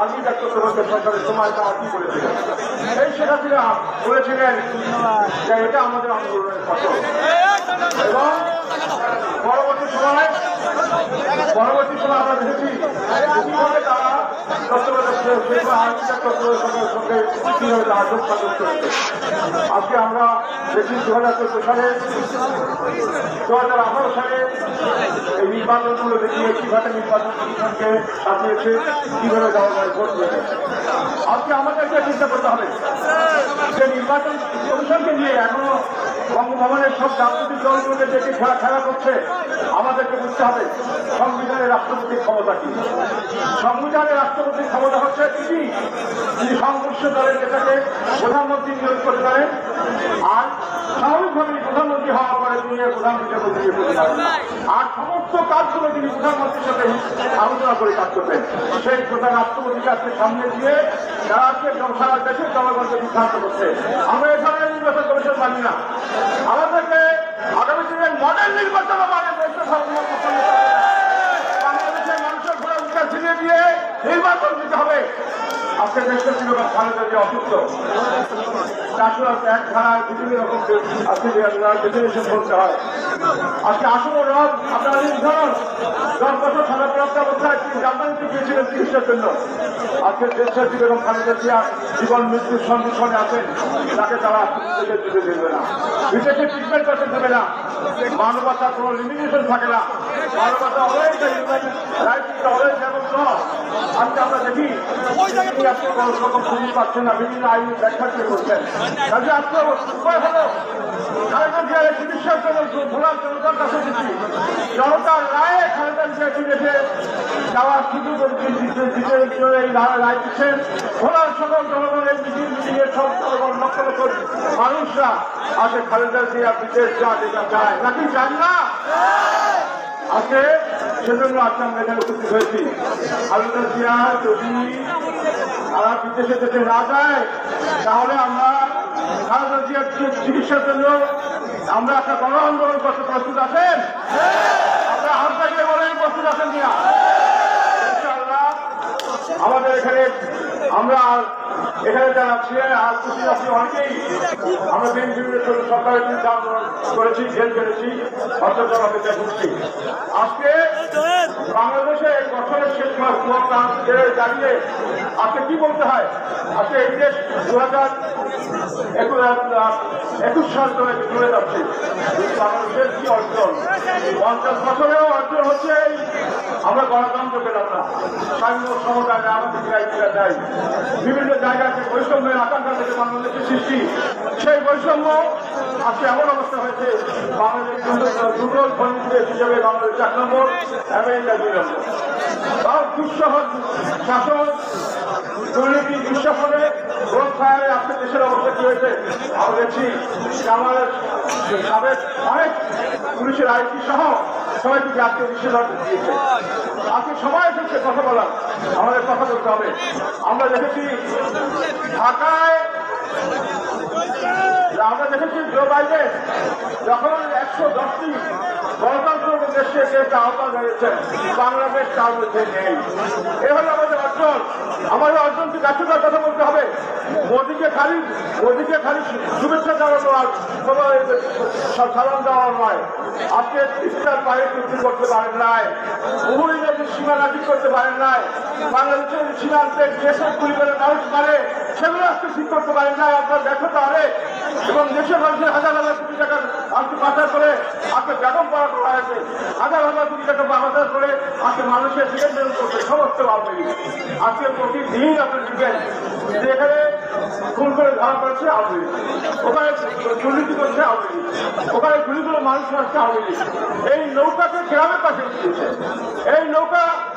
আজই তত্ত্বাবধান সরকারের সময় তারা কি করেছিলেন, এই শেখ হাসিনা বলেছিলেন যে এটা আমাদের আন্দোলনের ফসল। এবং পরবর্তী সময় আমরা দেখেছি কিভাবে তারা আজকে আমরা দেখি 2014 সালে 2018 সালে এই নির্বাচনগুলো দেখিয়ে কিভাবে নির্বাচনকে সাজিয়েছে, কিভাবে যাওয়া যায় ভোট হয়েছে। আজকে আমাদেরকে চিন্তা করতে হবে যে নির্বাচন কমিশনকে নিয়ে এখনো বঙ্গভবনের সব রাজনৈতিক দলগুলোকে দেখে খেলা করছে। আমাদেরকে বুঝতে হবে সংবিধানের রাষ্ট্রপতির ক্ষমতা কি। সংবিধানের রাষ্ট্রপতির ক্ষমতা হচ্ছে তিনি সংশ্লিষ্ট দলের নেতাকে প্রধানমন্ত্রী নিয়োগ করতে পারেন, আর স্বাভাবিকভাবে প্রধানমন্ত্রী হওয়ার পরে তিনি প্রধান বিচারপতি নিয়োগ করতে পারেন, আর সমস্ত কাজগুলো তিনি প্রধানমন্ত্রীর সাথে আলোচনা করে কাজ করতেন। সেই প্রধান রাষ্ট্রপতিকে আজকে সামনে দিয়ে যারা আজকে সারা দেশের জনগণকে বিভ্রান্ত করছে, আমরা এখানে নির্বাচন কমিশন মানি না। আমাদেরকে আগামী দিনের মডেল নির্বাচন বাংলাদেশের মানুষের ঘোরা উদ্ধার ছিনিয়ে দিয়ে নির্বাচন দিতে হবে। আজকে দেশটা ছিল খালেদা জিয়া অসুস্থ, তাছাড়া এক ধারায় বিভিন্ন রকম আজকে ডেফিনেশন করতে হয়। আজকে আসন্ন রব আপনার নির্ধারণ 10 বছর সাজাপ্রাপ্ত অবস্থায় রাজধানীতে গিয়েছিলেন চিকিৎসার জন্য। আজকে দেশটা ছিল এবং খালেদা জিয়া জীবন মৃত্যুর সংমিশ্রণে আছেন, তাকে তারা দিতে দেবে না, বিশেষে ট্রিটমেন্ট করতে দেবে না। মানবতার কোনো লিমিটেশন থাকে না, মানবতা অলওয়েজ অলওয়েজ। এবং আজকে আমরা দেখি আজকে কোনো রকম খুঁজে পাচ্ছেন না, বিভিন্ন আইন ব্যাখ্যা করছেন। কাজে আজকে উপায় হলো খালেদা জিয়ার চিকিৎসার জন্য ভোলার জনতার কাছে দিচ্ছি, জনতার রায়ে খালেদা জিয়া চিকিৎসে যাওয়ার শুধু রায় দিচ্ছেন। ভোলার সকল জনগণের মিছিল মিটিংয়ের সব জনগণ লক্ষ লক্ষ মানুষরা আজকে খালেদা জিয়া বিদেশ যা যেটা চায় নাকি চান না, আজকে সেজন্য আজকে আমরা এখানে উপস্থিত হয়েছি। খালেদা জিয়া যদি তারা বিদেশে যেতে না যায় তাহলে আমরা খালেদা জিয়ার চিকিৎসার জন্য আমরা একটা গণ আন্দোলন করতে প্রস্তুত আছেন। আমরা হাত লাগিয়ে বলেন প্রস্তুত আছেন কিনা। ইনশাআল্লাহ আমাদের এখানে আমরা এখানে যারা ছিলেন আজ খুশি অনেকেই আমরা বিভিন্ন সরকারের বিরুদ্ধে আন্দোলন করেছি, জেল কেটেছি, অত্যাচার অপেক্ষা করছি। আজকে বাংলাদেশে বছরের শেষ মাস দাঁড়িয়ে আজকে কি বলতে হয়, আজকে এই দেশ 2021 সাল ধরে ঘুরে যাচ্ছে। বাংলাদেশের কি অর্জন, 50 বছরেও অর্জন হচ্ছে এই আমরা গণতন্ত্র পেলাম না, স্বাধীন সমতায় আমাদের জায়গা দেয়। বিভিন্ন জায়গায় যে বৈষম্যের আকাঙ্ক্ষা থেকে বাংলাদেশের সৃষ্টি, সেই বৈষম্য আজকে এমন অবস্থা হয়েছে বাংলাদেশ দুর্বল ধনীদের হিসেবে বাংলাদেশ 1 নম্বর, আমেরিকা 2 নম্বর। তার দুঃসহ শাসন, দুর্নীতি, দুঃশাসনে রোজগারে আজকে দেশের অবস্থা কি হয়েছে আমরা দেখছি। আমাদের সাবেক অনেক পুলিশের আইটি সহ সবাইকে আজকে বিশেষভাবে দিয়েছে, আজকে সবাই এসেছে কথা বলার, আমাদের কথা বলতে হবে। আমরা দেখেছি ঢাকায়, আমরা দেখেছি জো বাইডেন যখন 110টি গণতন্ত্র দেশে একটা আহ্বান হয়েছে, বাংলাদেশ তার মধ্যে নেই। এ হলো আমাদের অর্জন। আমাদের অর্জনকে ব্যর্থতার কথা বলতে হবে। মোদিকে খালি শুভেচ্ছা জানানো আর সাধারণ দেওয়া নয়। আজকে ইফতার বাইরে বৃদ্ধি করতে পারেন নাই, বহুদিনের সীমানা ঠিক করতে পারেন নাই, বাংলাদেশের সীমান্তের যেসব পরিবারের মানুষ পারে সেগুলো আজকে ঠিক করতে পারেন নাই। আপনার ব্যর্থতা এবং দেশের মানুষের হাজার হাজার কোটি টাকার আজকে পাচার করে আজকে বেগম পাড়া করা হয়েছে, হাজার হাজার কোটি টাকা পাচার করে আজকে মানুষের লেনদেন করছে সমস্ত আওয়ামী লীগ। আজকে প্রতিদিন আপনি দেখবেন যে এখানে খুন করে ধরা করছে আওয়ামী লীগ, ওখানে দুর্নীতি করছে আওয়ামী লীগ, ওখানে গুলিগুলো মানুষ মারছে আওয়ামী লীগ। এই নৌকাকে গ্রামের পাশে উঠিয়েছে, এই নৌকা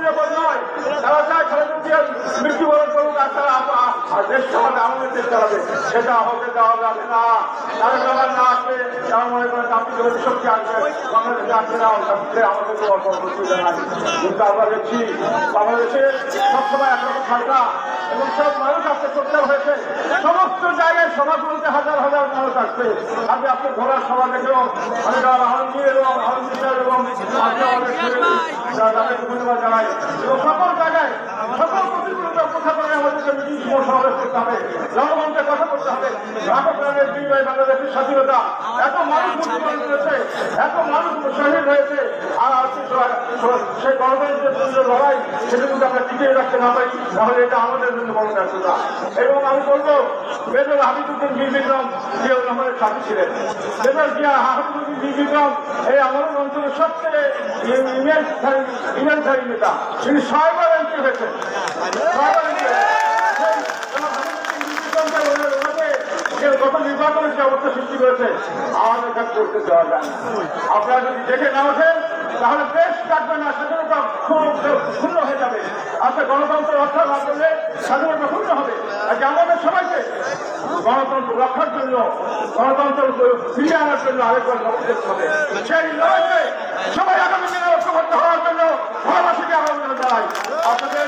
নিরাপদ নয়। তারা চায় খালেদা জিয়ার মৃত্যুবরণ করুক, আর তারা দেশ চালাবে, আমাদের দেশ চালাবে, সেটা আমাদের দেওয়া যাবে না। তারা সবার না আসবে, তারা মনে করেন আপনি সবচেয়ে আসবে বাংলাদেশে, আসবে না আমাদের কোনো অসুবিধা নাই। কিন্তু আমরা দেখছি বাংলাদেশে সবসময় একরকম ঠান্ডা এবং সব মানুষ আজকে সত্যার হয়েছে। সমস্ত জায়গায় সভাগুলোতে হাজার হাজার মানুষ আসছে। আজকে আপনি ঘোড়ার সভা দেখেও অনেক আহমদির এবং আহমদির এবং ধন্যবাদ জানাই এবং সকল জায়গায় সকল প্রতিকূলতা কথা বলে আমাদেরকে সমাবেশ করতে হবে, জনগণকে কথা বলতে হবে। রাষ্ট্রের দুই ভাই বাংলাদেশের স্বাধীনতা, এত মানুষ মৃত্যুবরণ করেছে, এত মানুষ শহীদ হয়েছে, আর আজকে সেই গণতন্ত্রের জন্য লড়াই সেটা কিন্তু আমরা টিকিয়ে রাখতে না পারি, তাহলে এটা আমাদের জন্য বড় ব্যর্থতা। এবং আমি বলবো মেজর হাফিজ উদ্দিন বীর বিক্রম জিয়াউর রহমানের সাথী ছিলেন। মেজর হাফিজ উদ্দিন বীর বিক্রম এই আমাদের অঞ্চলের সবচেয়ে ইমেজধারী নেতা, তিনি 6বার এমপি হয়েছেন। গত নির্বাচনের যে অবস্থা সৃষ্টি করেছে আমাদের কাছে করতে দেওয়া যায় না। আপনারা যদি দেখে না ওঠেন তাহলে দেশ থাকবে না, স্বাধীনতা ক্ষুণ্ণ হয়ে যাবে। আচ্ছা, গণতন্ত্র রক্ষা না করলে স্বাধীনতা ক্ষুণ্ণ হবে। আজকে আমাদের সবাইকে গণতন্ত্র রক্ষার জন্য, গণতন্ত্র ফিরিয়ে আনার জন্য আরেকবার লড়তে হবে। সেই লড়াইতে সবাই আগামী দিনে ঐক্যবদ্ধ হওয়ার জন্য ভারতবাসীকে আহ্বান জানাই। আপনাদের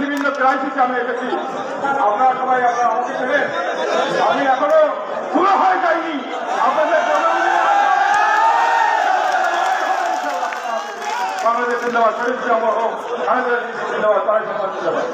বিভিন্ন ক্রাইসিসে আমি এসেছি, আপনারা সবাই আমাকে ছেড়ে আমি এখনো পুরো হয়ে যাইনি। আপনাদের বাংলাদেশ জিন্দাবাদ, শরীফ জামা হোক, বাংলাদেশ জিন্দাবাদ, তারেক রহমান জিন্দাবাদ।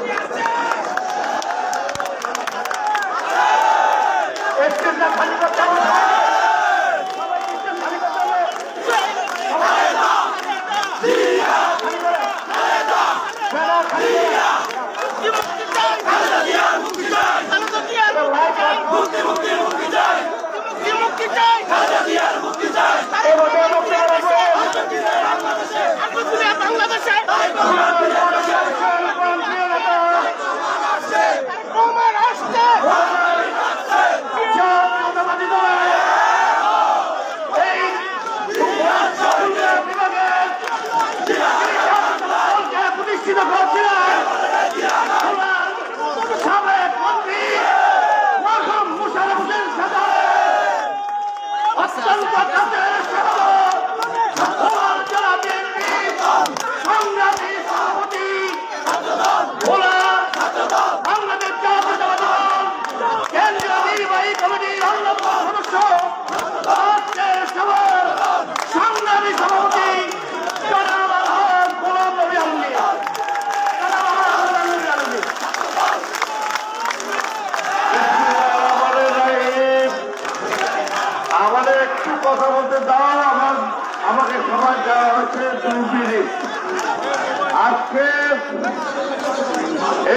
আজকে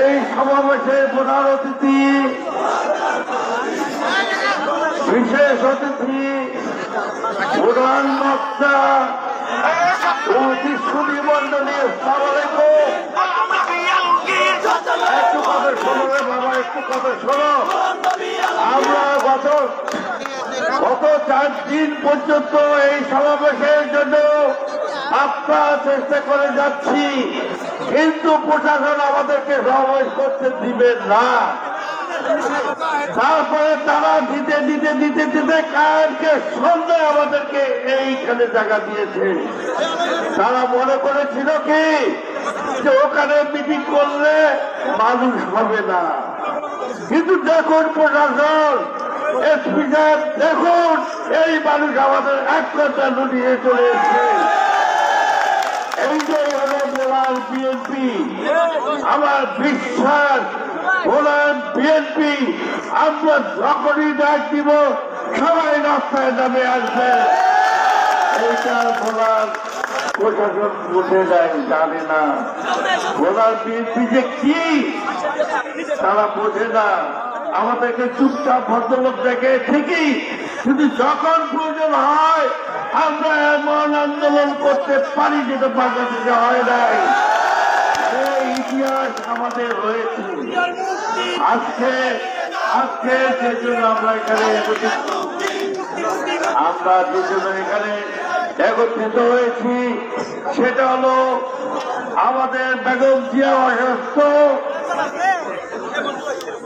এই সমাবেশে প্রধান অতিথি, বিশেষ অতিথি, প্রধান বক্তা প্রতিশ্রুতি মন্ডলী, একটু কথা শোনো বাবা, একটু কথা শোনো। আমরা গত 4 দিন পর্যন্ত এই সমাবেশের জন্য আপনার চেষ্টা করে যাচ্ছি, কিন্তু প্রশাসন আমাদেরকে সমাবেশ করতে দিবে না। তারপরে তারা দিতে দিতে দিতে দিতে কালকে সন্ধ্যায় আমাদেরকে এইখানে জায়গা দিয়েছে। তারা মনে করেছিল কি যে ওখানে মিটিং করলে মানুষ হবে না, কিন্তু দেখুন প্রশাসন, এসপি সাহেব দেখুন, এই মানুষ আমাদের এক কথা লুটিয়ে চলে এসেছে। এইটাই হলো ভোলার বিএনপি। আমার বিশ্বাস ভোলার বিএনপি, আমরা যখনই ডাক দিব সবাই রাস্তায় নামে আসবে। এইটা ভোলার প্রশাসন বুঝে যায়, জানে না ভোলার বিএনপি যে কি তারা বোঝে না। আমাদেরকে চুপচাপ ভদ্রলোক দেখে ঠিকই, কিন্তু যখন প্রয়োজন হয় আমরা এমন আন্দোলন করতে পারি যেটা বাংলাদেশে হয় নাই। এই ইতিহাস আমাদের রয়েছে। আজকে আজকে সেজন্য আমরা এখানে একত্রিত হয়েছি। সেটা হলো আমাদের বেগম জিয়া অসুস্থ,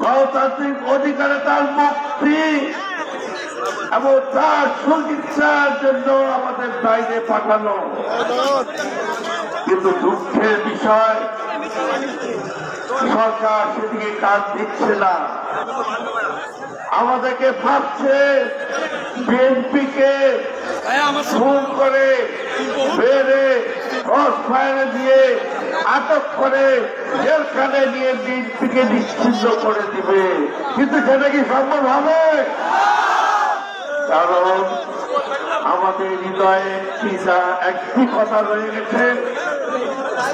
গণতান্ত্রিক অধিকারে তার মুক্তি এবং তার চিকিৎসার জন্য আমাদের বাইরে পাঠানো। কিন্তু দুঃখের বিষয় সরকার সেদিকে কাজ দিচ্ছে না, আমাদেরকে ভাবছে বিএনপিকে খুন করে বেড়ে ফায়ারে দিয়ে আটক করে জেলখানে নিয়ে বিএনপিকে নিশ্চিন্ত করে দিবে। কিন্তু সেটা কি সম্ভব হবে? কারণ আমাদের হৃদয়ে একটি কথা রয়ে গেছে,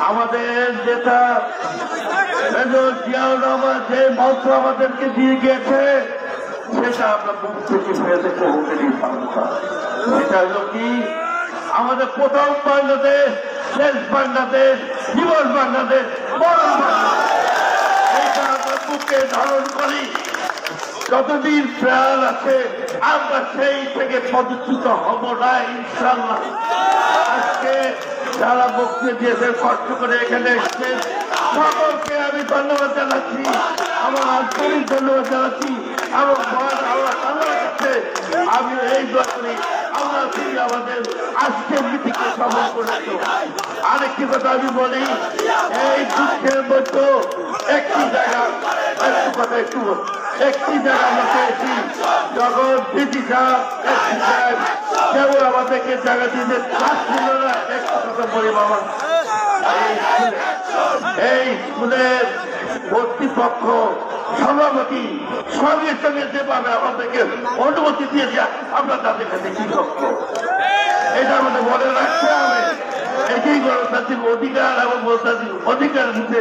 আমাদের যেটা মেজর জিয়াউর রহমান যে মন্ত্র আমাদেরকে দিয়ে গেছে সেটা আমরা মুখ থেকে ফেলে করতে দিতাম। সেটা হলো কি, আমাদের প্রথম বাংলাদেশ, শেষ বাংলাদেশ, জীবন বাংলাদেশ, মরণ বাংলাদেশ, এটা আমরা বুকে ধারণ করি। যতদিন প্রাণ আছে আমরা সেই থেকে পদচ্যুত হব না ইনশাল্লাহ। আজকে যারা মুক্তি দিয়েছে, কষ্ট করে এখানে এসেছে, সকলকে আমি ধন্যবাদ জানাচ্ছি, আমার আন্তরিক ধন্যবাদ জানাচ্ছি। আমার মহান আল্লাহ আল্লাহর কাছে আমি এই দোয়া করি, আল্লাহ তুমি আমাদের আজকের নীতিকে সফল করেছো। আরেকটি কথা আমি বলি, এই দুঃখের মতো একটি জায়গা, একটু কথা একটু একটি জায়গা আমরা পেয়েছি। যখন বিটি সাহেব কেবল আমাদেরকে জায়গা দিতে পারছিল না, একটু কথা বলি বাবা, এই স্কুলের কর্তৃপক্ষ সভাপতি সঙ্গে সঙ্গে যেভাবে আমাদেরকে অনুমতি দিয়েছে আমরা তাদের কাছে কৃতজ্ঞ। এটা আমাদের মনে রাখতে হবে, এটাই গণতান্ত্রিক অধিকার এবং গণতান্ত্রিক অধিকার দিতে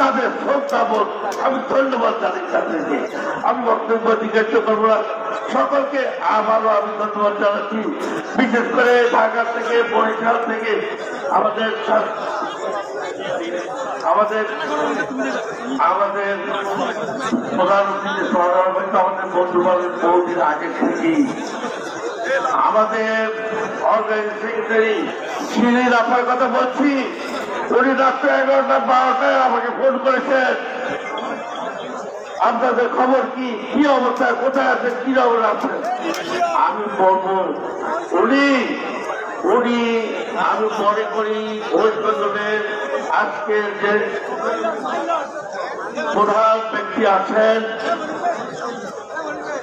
তাদের শ্রদ্ধাবোধ। আমি ধন্যবাদ তাদের কাছে, আমি বক্তব্য জিজ্ঞাসা করবো না। সকলকে আবারও আমি ধন্যবাদ জানাচ্ছি, বিশেষ করে ঢাকা থেকে, বরিশাল থেকে আমাদের আমাদের আমাদের প্রধানমন্ত্রী সহযোগিত আমাদের বন্ধুবান্ধব বহুদিন আগে থেকেই। আমাদের অর্গানাইজিং সেক্রেটারি সিঁড়ির আপনার কথা বলছি, উনি রাত্রে ১১টা ১২টায় আমাকে ফোন করেছেন, আপনাদের খবর কি, কি অবস্থা, কোথায় আছেন, কি খবর আছেন। আমি বলবো উনি আমি মনে করি ওয়েস্টবেঙ্গলের আজকের যে প্রধান ব্যক্তি আছেন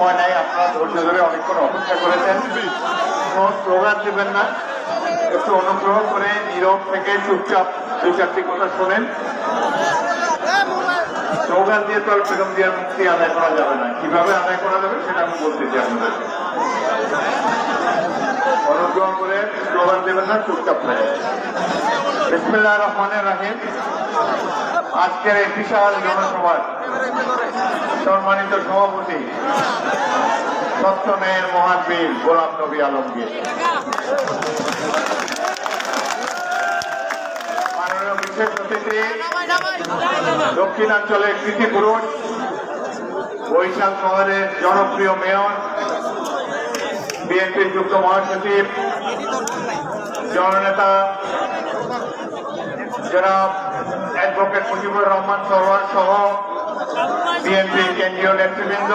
সময় নাই, আপনারা ধৈর্য ধরে অনেকক্ষণ অপেক্ষা করেছেন, কোনো স্লোগান দেবেন না, একটু অনুগ্রহ করে নীরব থেকে চুপচাপ দু চারটি কথা শোনেন। স্লোগান দিয়ে তো আর বেগম জিয়ার মুক্তি আদায় করা যাবে না, কিভাবে আদায় করা যাবে সেটা আমি বলতেছি আপনাদের। অনুগ্রহ করে স্লোগান দেবেন না, চুপচাপ থাকবেন। বিসমিল্লাহির রহমানির রহিম। আজকের এই বিশাল জনসভায় সম্মানিত সভাপতি সত্যমের মহাবীর গোলাম নবী আলমগীর, মাননীয় বিশেষ অতিথি দক্ষিণাঞ্চলের কৃতি পুরুষ, বরিশাল শহরের জনপ্রিয় মেয়র, বিএনপির যুগ্ম মহাসচিব জননেতা জনাব অ্যাডভোকেট মুজিবুর রহমান সরওয়ার সহ বিএনপি কেন্দ্রীয় নেতৃবৃন্দ,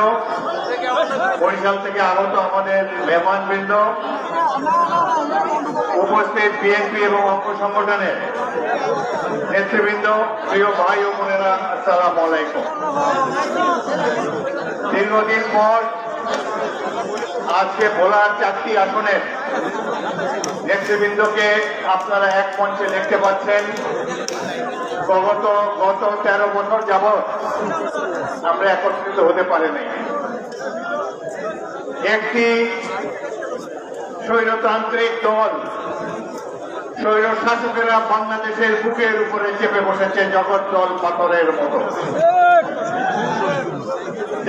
বরিশাল থেকে আগত আমাদের মেহমানবৃন্দ, উপস্থিত বিএনপি এবং অঙ্গ সংগঠনের নেতৃবৃন্দ, প্রিয় ভাই ও বোনেরা, আসসালামু আলাইকুম। দীর্ঘদিন পর আজকে ভোলার চারটি আসনের নেতৃবৃন্দকে আপনারা এক মঞ্চে দেখতে পাচ্ছেন। গত 13 বছর যাবৎ আমরা একত্রিত হতে পারিনি। একটি স্বৈরতান্ত্রিক দল, স্বৈর শাসকেরা বাংলাদেশের বুকের উপরে চেপে বসেছে জগৎ দল পাথরের মতো,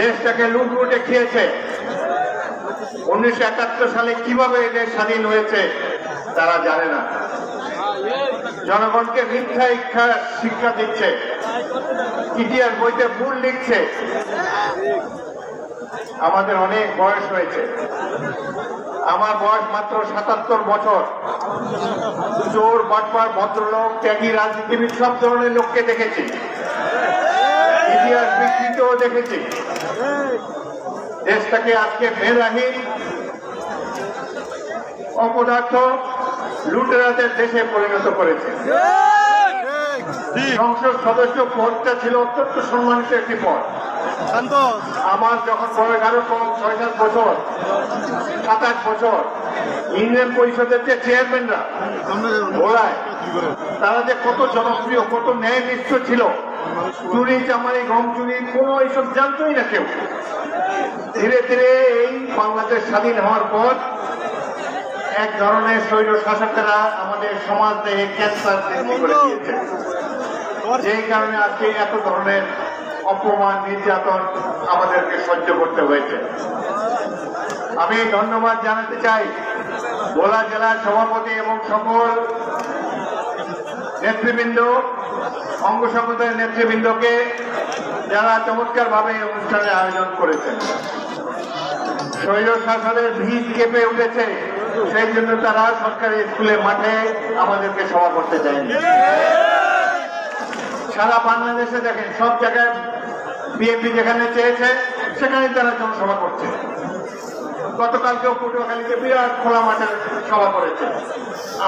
দেশটাকে লুটলুটে খেয়েছে। 1971 সালে কিভাবে এদের স্বাধীন হয়েছে তারা জানে না, জনগণকে মিথ্যা শিক্ষা দিচ্ছে, ইতিহাস বইতে ভুল লিখছে। আমাদের অনেক বয়স হয়েছে, আমার বয়স মাত্র 77 বছর। চোর, বাটপার, ভদ্রলোক, ত্যাগী, রাজনীতিবিদ সব ধরনের লোককে দেখেছি, ইতিহাস বিকৃতও দেখেছি। দেশটাকে আজকে মেধাহীন, অপদার্থ লুটেরাদের দেশে পরিণত করেছে। সংসদ সদস্য পদটা ছিল অত্যন্ত সম্মানিত একটি পদ। আমার যখন 11 কম 6-7 বছর, 7-8 বছর ইউনিয়ন পরিষদের যে চেয়ারম্যানরা ভোলায়, তারা যে কত জনপ্রিয়, কত ন্যায় নিষ্ঠ ছিল, চুরি চামারি, গম চুরি, কোনো এইসব জানতই না কেউ। ধীরে ধীরে এই বাংলাদেশ স্বাধীন হওয়ার পর এক ধরনের স্বৈর শাসকেরা আমাদের সমাজ দেহে ক্যান্সার সৃষ্টি করে দিয়েছে, যেই কারণে আজকে এত ধরনের অপমান, নির্যাতন আমাদেরকে সহ্য করতে হয়েছে। আমি ধন্যবাদ জানাতে চাই ভোলা জেলার সভাপতি এবং সকল নেতৃবৃন্দ, অঙ্গ সংগঠনের নেতৃবৃন্দকে, যারা চমৎকার ভাবে এই অনুষ্ঠানের আয়োজন করেছেন। স্বৈর শাসনের ভিত কেঁপে উঠেছে, সেই জন্য তারা সরকারি স্কুলে মাঠে আমাদেরকে সভা করতে চায়নি। সারা বাংলাদেশে দেখেন, সব জায়গায় বিএনপি যেখানে চেয়েছে সেখানে তারা জনসভা করছে। গতকালকেও পটুয়াখালীতে বিরাট খোলা মাঠে সভা করেছে,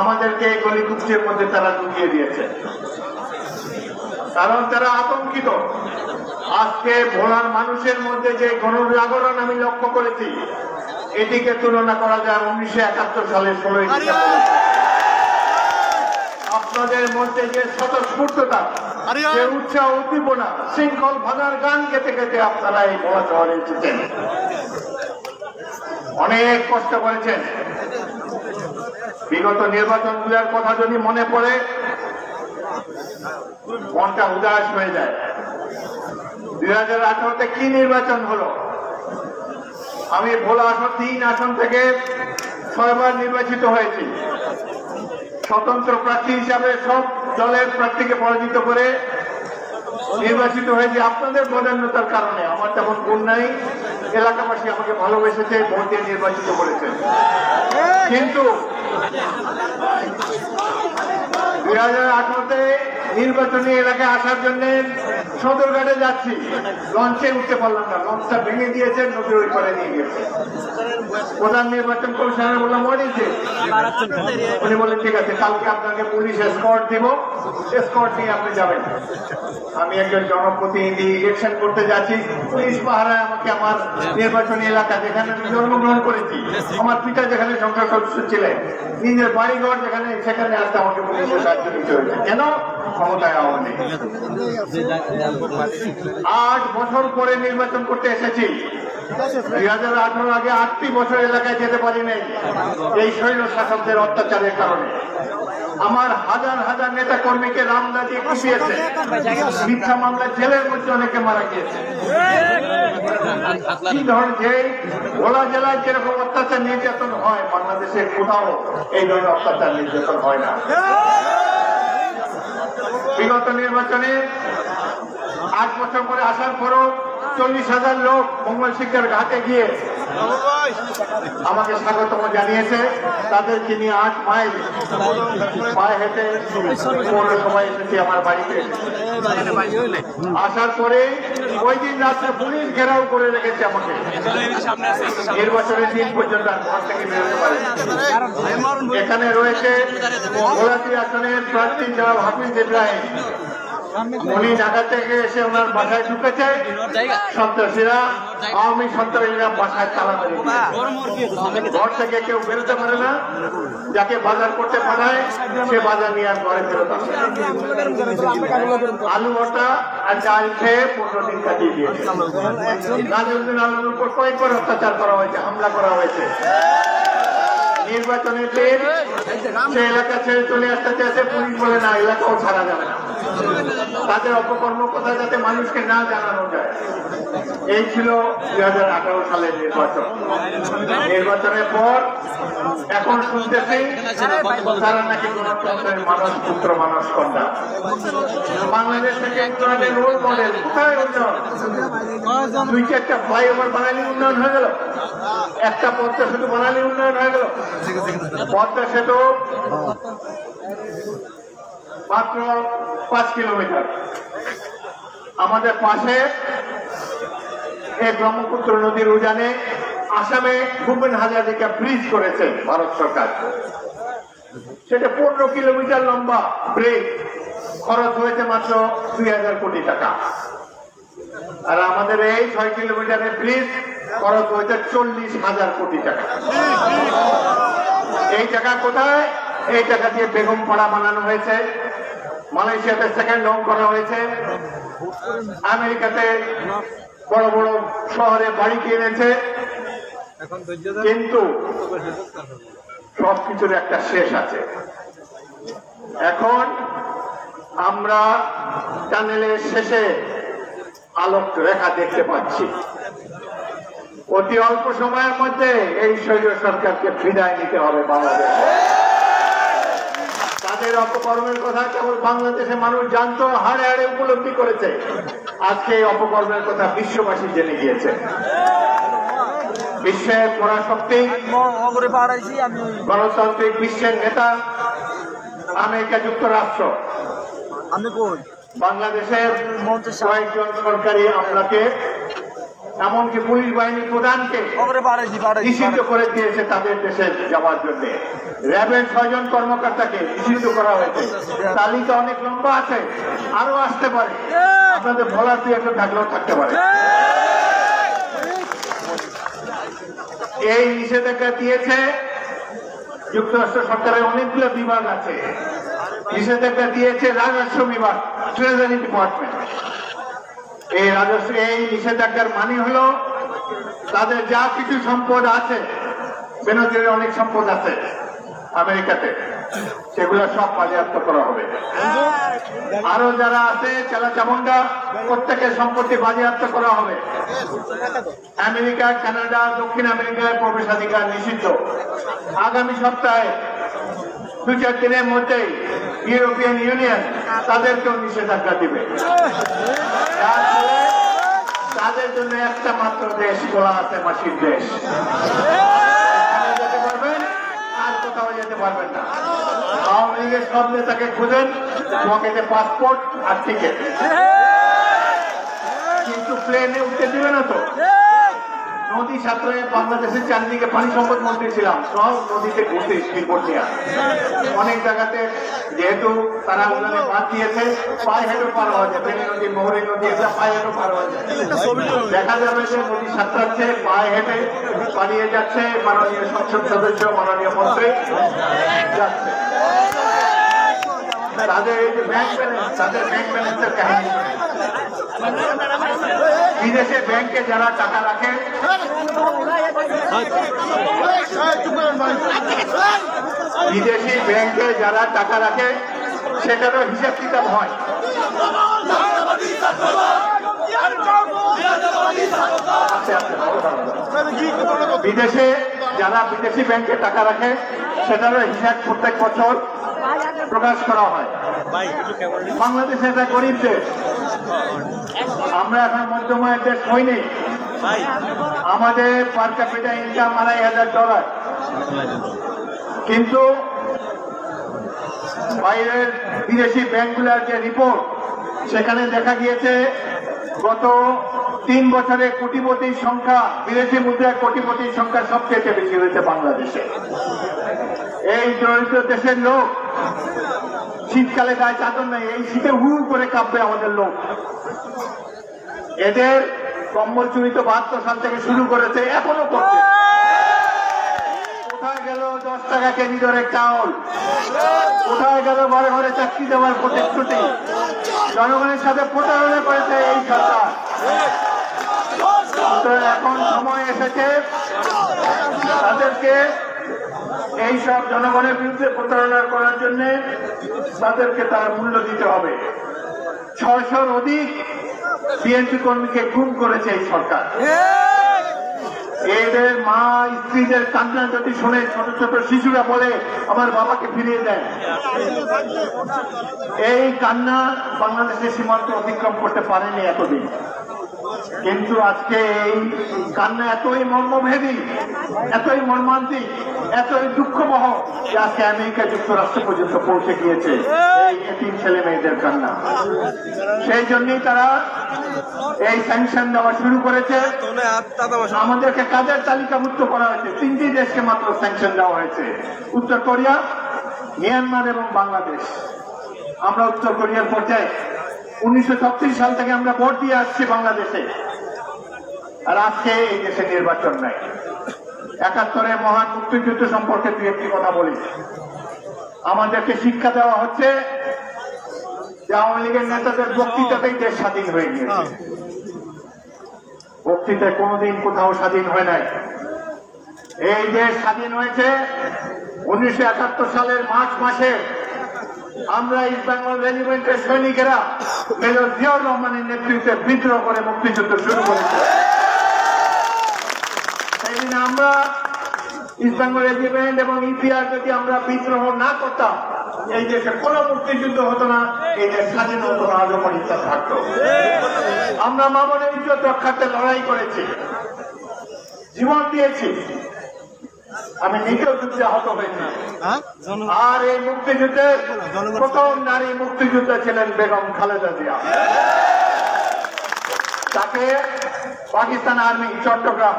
আমাদেরকে এই গলি কুচির মধ্যে তারা ঢুকিয়ে দিয়েছে, কারণ তারা আতঙ্কিত। আজকে ভোলার মানুষের মধ্যে যে গণজাগরণ আমি লক্ষ্য করেছি, এটিকে তুলনা করা যায় 1971 সালের 16ই ডিসেম্বর। আপনাদের মধ্যে যে স্বতঃস্ফূর্ততা, যে উৎসাহ, উদ্দীপনা, শৃঙ্খল ভাঙার গান কেটে কেটে আপনারা এই ভোলা শহরে এসেছেন। অনেক কষ্ট করেছেন। বিগত নির্বাচনগুলোর কথা যদি মনে পড়ে মনটা উদাস হয়ে যায়। 2018-তে কি নির্বাচন হলো? আমি ভোলা আসন 3 আসন থেকে 6বার নির্বাচিত হয়েছি। স্বতন্ত্র প্রার্থী হিসাবে সব দলের প্রার্থীকে পরাজিত করে নির্বাচিত হয়েছে আপনাদের বদান্যতার কারণে। আমার তেমন গুণ নাই, এলাকাবাসী আমাকে ভালোবেসেছে, ভোট দিয়ে নির্বাচিত করেছে। কিন্তু 2018-তে নির্বাচনী এলাকায় আসার জন্য সদরঘাটে যাচ্ছি, লঞ্চে উঠতে পারলাম না, লঞ্চটা ভেঙে দিয়েছে, নদীর ওই পারে নিয়ে গেছে। প্রধান নির্বাচন কমিশনার বললাম, উনি বললেন ঠিক আছে, কালকে আপনাকে পুলিশ এসকর্ট দিব, এসকর্ট নিয়ে আপনি যাবেন। আমি একজন জনপ্রতিনিধি, ইলেকশন করতে যাচ্ছি, পুলিশ পাহারায় আমাকে আমার নির্বাচনী এলাকা, যেখানে আমি জন্মগ্রহণ করেছি, আমার পিতা যেখানে সংসদ সদস্য ছিলেন, নিজের বাড়িঘর যেখানে, সেখানে আসতে আমাকে পুলিশের সাহায্য নিতে হয়েছে। কেন? ক্ষমতায় আওয়ামী লীগ। 8 বছর পরে নির্বাচন করতে এসেছি। 2018 আগে 8টি বছর এলাকায় যেতে পারি নাই এই শৈল শাসকদের অত্যাচারের কারণে। আমার হাজার হাজার নেতা কর্মীকে রামদা দিয়ে কুপিয়েছে, মিথ্যা মামলায় জেলের মধ্যে অনেকে মারা গিয়েছে। ভোলা জেলায় যেরকম অত্যাচার নির্যাতন হয়, বাংলাদেশে কোথাও এই ধরনের অত্যাচার নির্যাতন হয় না। বিগত নির্বাচনে 8 বছর পরে আসার পরও 40,000 লোক মঙ্গল শিক্ষার ঘাটে গিয়ে আমাকে স্বাগতম জানিয়েছে। তাদেরকে নিয়ে 8 মাইল পায়ে হেঁটে সময় এসেছি আমার বাড়িতে। আসার পরে ওই দিন রাত্রে পুলিশ ঘেরাও করে রেখেছে আমাকে, নির্বাচনের দিন পর্যন্ত আর ঘর থেকে বেরোতে পারে। এখানে রয়েছে ভোলাটি আসনের প্রার্থী জনাব হাফিজ ইব্রাহিম, উনি ঢাকা থেকে এসে ওনার বাসায় ঢুকেছে সন্ত্রাসীরা, আওয়ামী সন্ত্রাসীরা বাসায় তালা মেরেছে, ঘর থেকে কেউ বেরোতে পারে না। যাকে বাজার করতে পাঠায় সে বাজার নিয়ে আর ঘরে ফেরত আসে। আলু ভর্তা আর চাল খেয়ে 15 দিন কাটিয়ে দিয়েছে। নাজিরুদ্দিন আলমের উপর কয়েকবার অত্যাচার করা হয়েছে, হামলা করা হয়েছে। নির্বাচনের দিন সে এলাকা ছেড়ে চলে আসতে চেয়েছে, পুলিশ বলে না, এলাকাও ছাড়া যাবে না। তাদের অপকর্ম কথা যাতে মানুষকে না জানানো যায়, এই ছিল 2018 সালের নির্বাচন। নির্বাচনের পর এখন শুনতেছি তারা নাকি গণতন্ত্রের মানুষ, পুত্র মানুষ, কন্যা। বাংলাদেশ থেকে উন্নয়নের রোল মডেল কোথায়? উন্নয়ন 2-4টা ফ্লাইওভার বানালি উন্নয়ন হয়ে গেল, একটা পদ্মা সেতু বানালি উন্নয়ন হয়ে গেল। পদ্মা সেতু মাত্র 5 কিলোমিটার, আমাদের পাশে এই ব্রহ্মপুত্র নদীর উজানে আসামে ভূপেন হাজারিকা ব্রিজ করেছে ভারত সরকার। সেটা 15 কিলোমিটার লম্বা ব্রিজ, খরচ হয়েছে মাত্র 2000 কোটি টাকা। আর আমাদের এই 6 কিলোমিটারের ব্রিজ খরচ হয়েছে 40,000 কোটি টাকা। এই টাকা কোথায়? এই টাকা দিয়ে বেগম পাড়া বানানো হয়েছে, মালয়েশিয়াতে সেকেন্ড হোম করা হয়েছে, আমেরিকাতে বড় বড় শহরে বাড়ি কিনেছে। কিন্তু সবকিছুর একটা শেষ আছে। এখন আমরা টানেলের শেষে আলোক রেখা দেখতে পাচ্ছি। অতি অল্প সময়ের মধ্যে এই শৈল সরকারকে বিদায় নিতে হবে। বাংলাদেশ তাদের অপকর্মের কথা কেবল বাংলাদেশের মানুষ জানত, হাড়ে হাড়ে উপলব্ধি করেছে। আজকে এই অপকর্মের কথা বিশ্ববাসী জেনে গিয়েছে। বিশ্বের পরাশক্তি, গণতান্ত্রিক বিশ্বের নেতা আমেরিকা যুক্তরাষ্ট্র বাংলাদেশের কয়েকজন সরকারি আমলাকে, এমনকি পুলিশ বাহিনী প্রধানকে নিষিদ্ধ করে দিয়েছে তাদের দেশে যাওয়ার জন্য। র্যাবের 6জন কর্মকর্তাকে নিষিদ্ধ করা হয়েছে। তালিকা অনেক লম্বা আছে, আরো আসতে পারে, আপনাদের ভোলার দিয়ে একটা থাকলেও থাকতে পারে। এই নিষেধাজ্ঞা দিয়েছে যুক্তরাষ্ট্র সরকারের অনেকগুলো বিভাগ আছে। নিষেধাজ্ঞা দিয়েছে রাজস্ব বিভাগ, ট্রেজারি ডিপার্টমেন্ট। এই নিষেধাজ্ঞার মানে হলো তাদের যা কিছু সম্পদ আছে বেনজিরের অনেক সম্পদ আছে আমেরিকাতে, সেগুলো সব বাজেয়াপ্ত করা হবে। আরো যারা আছে চেলা চামুন্ডা, প্রত্যেকের সম্পত্তি বাজেয়াপ্ত করা হবে। আমেরিকা, কানাডা, দক্ষিণ আমেরিকায় প্রবেশাধিকার নিষিদ্ধ। আগামী সপ্তাহে 2-4 দিনের মধ্যেই ইউরোপিয়ান ইউনিয়ন তাদেরকেও নিষেধাজ্ঞা দিবে। তাদের জন্য একটা মাত্র দেশ খোলা আছে, মাসির দেশ। আওয়ামী লীগের সব নেতাকে খুঁজেন, তোমাকে যে পাসপোর্ট আর টিকিট, কিন্তু প্লেনে উঠতে দিবে না। তো নদী সাঁতরে বাংলাদেশের চারদিকে পানি সম্পদ মন্ত্রী ছিলাম, সব নদীতে ঘুরতে শিল্পর নিয়ে অনেক জায়গাতে, যেহেতু তারা উন্নয়নে বাদ দিয়েছে, পায়ে হেঁটে পার হওয়া যায়। বেনি নদী, মহরী নদী, এটা পায়ে হেঁটে পার হওয়া যায়। দেখা যাবে যে নদী সাঁতরাচ্ছে, পায়ে হেঁটে পালিয়ে যাচ্ছে। মাননীয় সংসদ সদস্য, মাননীয় মন্ত্রী যাচ্ছে। তাদের এই যে ব্যাংক ব্যালেন্স, তাদের ব্যাংক ব্যালেন্সের কাহিনী। বিদেশে ব্যাংকে যারা টাকা রাখে, বিদেশি ব্যাংকে যারা টাকা রাখে, সেটারও হিসাব কিতাব হয়। বিদেশে যারা বিদেশি ব্যাংকে টাকা রাখে, সেটারও হিসাব প্রত্যেক বছর প্রকাশ করা হয়। বাংলাদেশ এটা গরিব দেশ, আমরা এখন মধ্যম আয়ের দেশ হইনি। আমাদের পার ক্যাপিটা ইনকাম $2,500, কিন্তু বাইরের বিদেশি ব্যাংকগুলোর যে রিপোর্ট, সেখানে দেখা গিয়েছে গত 3 বছরে কোটিপতির সংখ্যা, বিদেশি মুদ্রায় কোটিপতির সংখ্যা সবচেয়ে বেশি হয়েছে বাংলাদেশে। এই দরিদ্র দেশের লোক শীতকালে গায়ে চাদর নেই, এই শীতে হু করে কাঁপবে আমাদের লোক। এদের কম্বল চুরি তো 72 সাল থেকে শুরু করেছে, এখনো করছে। কোথায় গেল 10 টাকা কেজি দরে চাউল? কোথায় গেল ঘরে ঘরে চাকরি দেওয়ার প্রতিশ্রুতি? জনগণের সাথে প্রতারণা করেছে এই সরকার। এখন সময় এসেছে তাদেরকে এইসব জনগণের বিরুদ্ধে প্রতারণা করার জন্য তাদেরকে তার মূল্য দিতে হবে। 600-র অধিক বিএনপি কর্মীকে খুন করেছে এই সরকার। এদের মা স্ত্রীদের কান্না যদি শুনে ছোট ছোট শিশুরা বলে আমার বাবাকে ফিরিয়ে দেয়, এই কান্না বাংলাদেশের সীমান্ত অতিক্রম করতে পারেনি এতদিন। কিন্তু আজকে এই কান্না এতই মর্মভেদী, এতই মর্মান্তিক, এতই দুঃখবহ যে আজকে আমেরিকা যুক্তরাষ্ট্র পর্যন্ত পৌঁছে গিয়েছে এই 3 ছেলে মেয়েদের কান্না। সেই জন্যই তারা এই স্যাংশন দেওয়া শুরু করেছে। আমাদেরকে কাদের তালিকাভুক্ত করা হয়েছে? 3টি দেশকে মাত্র স্যাংশন দেওয়া হয়েছে, উত্তর কোরিয়া, মিয়ানমার এবং বাংলাদেশ। আমরা উত্তর কোরিয়ার পর্যায়ে 1936 সাল থেকে আমরা ভোট দিয়ে আসছি বাংলাদেশে, আর আজকে এই দেশে নির্বাচন নাই। 71-এ মহান মুক্তিযুদ্ধ সম্পর্কে 2-1টি কথা বলি। আমাদেরকে শিক্ষা দেওয়া হচ্ছে যে আওয়ামী লীগের নেতাদের বক্তৃতাতেই দেশ স্বাধীন হয়ে গিয়েছে। বক্তৃতায় কোনোদিন কোথাও স্বাধীন হয় নাই। এই দেশ স্বাধীন হয়েছে 1971 সালের মার্চ মাসে। আমরা ইস্ট বেঙ্গল রেজিমেন্টের সৈনিকেরা মেজর জিয়াউর রহমানের নেতৃত্বে বিদ্রোহ করে মুক্তিযুদ্ধ শুরু করেছে। সেদিন আমরা ইস্ট বেঙ্গল রেজিমেন্ট এবং ইপিআর যদি আমরা বিদ্রোহ না করতাম, এই দেশে কোনো মুক্তিযুদ্ধ হতো না, এই দেশ স্বাধীন হতো না, আজও পরিস্থা থাকতো। আমরা মা বোনের ইজ্জত রক্ষার্থে লড়াই করেছি, জীবন দিয়েছি। আমি নিজেও যুদ্ধে আহত হয়েছি। আর এই মুক্তিযুদ্ধের প্রথম নারী মুক্তিযোদ্ধা ছিলেন বেগম খালেদা জিয়া। তাকে পাকিস্তান আর্মি চট্টগ্রাম,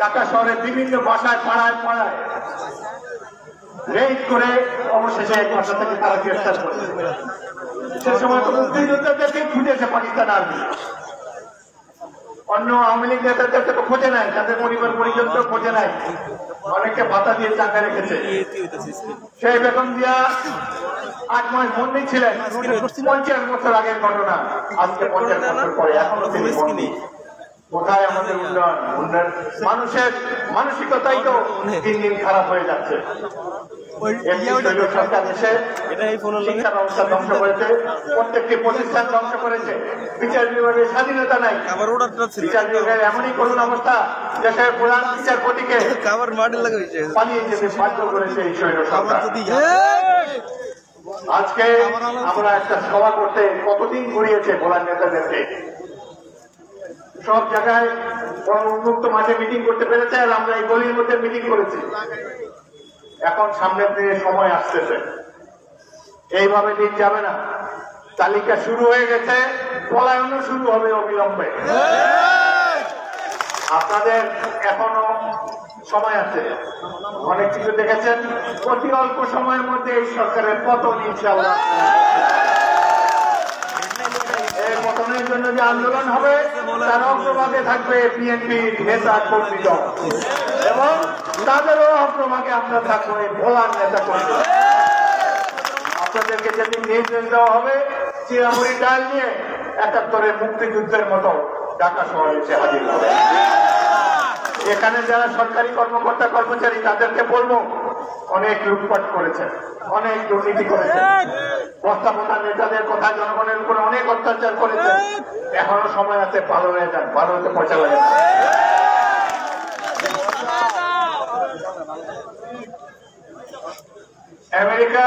ঢাকা শহরের বিভিন্ন বাসায়, পাড়ায় পাড়ায় রেড করে অবশেষে এক বাসা থেকে তারা গ্রেফতার করেছে। সে সময় তো মুক্তিযোদ্ধাদেরকে খুঁজেছে পাকিস্তান আর্মি, অন্য আওয়ামী লীগ নেতাদের তো খোঁজে নাই, তাদের পরিবার পরিজন তো খোঁজে নাই, অনেকে ভাতা দিয়ে চাকা রেখেছে। সেই বেগম জিয়া 8 মাস বন্দী ছিলেন। 50 বছর আগের ঘটনা, আজকে 50 বছর পরে এখনো তিনি বন্দী। কোথায় আমাদের উন্নয়ন? উন্নয়ন মানুষের মানসিকতাই তো দিন দিন খারাপ হয়ে যাচ্ছে। সরকার দেশে শিক্ষা ব্যবস্থা ধ্বংস করেছে, প্রত্যেকটি প্রতিষ্ঠান ধ্বংস করেছে, বিচার বিভাগের স্বাধীনতা নাই। বিচার বিভাগের এমনই করুণ অবস্থা, দেশের প্রধান বিচারপতিকে পালিয়ে যেতে বাধ্য করেছে এই শৈল সরকার। আজকে আমরা একটা সভা করতে কতদিন ঘুরিয়েছে ভোলার নেতাদেরকে, সব জায়গায় উন্মুক্ত মাঠে মিটিং করতে পেরেছে, আর আমরা এই গলির মধ্যে মিটিং করেছি। এখন সামনের দিনে সময় আসতেছে, এইভাবে দিন যাবে না। তালিকা শুরু হয়ে গেছে, পলায়নও শুরু হবে অবিলম্বে। আপনাদের এখনো সময় আছে, অনেক কিছু দেখেছেন। অতি অল্প সময়ের মধ্যে এই সরকারের পতন ইনশাআল্লাহ। এই পতনের জন্য যে আন্দোলন হবে তার অগ্রভাগে থাকবে বিএনপি নেতা কর্মী দল, এবং তাদেরও অগ্রভাগে আমরা থাকবো এই ভোলার নেতা কর্মী। আপনাদেরকে যেদিন নির্দেশ দেওয়া হবে চিরামুড়ি ডাল নিয়ে ৭১ মুক্তিযুদ্ধের মতো ঢাকা শহরে এসে হাজির হবে। এখানে যারা সরকারি কর্মকর্তা কর্মচারী তাদেরকে বলবো, অনেক লুটপাট করেছেন, অনেক দুর্নীতি করেছেন, প্রস্তাবনা নেতাদের কথা, জনগণের উপরে অনেক অত্যাচার করেছেন। এখনো সময় আছে, ভালো হয়ে যান, ভালো হতে পয়সা লাগে। আমেরিকা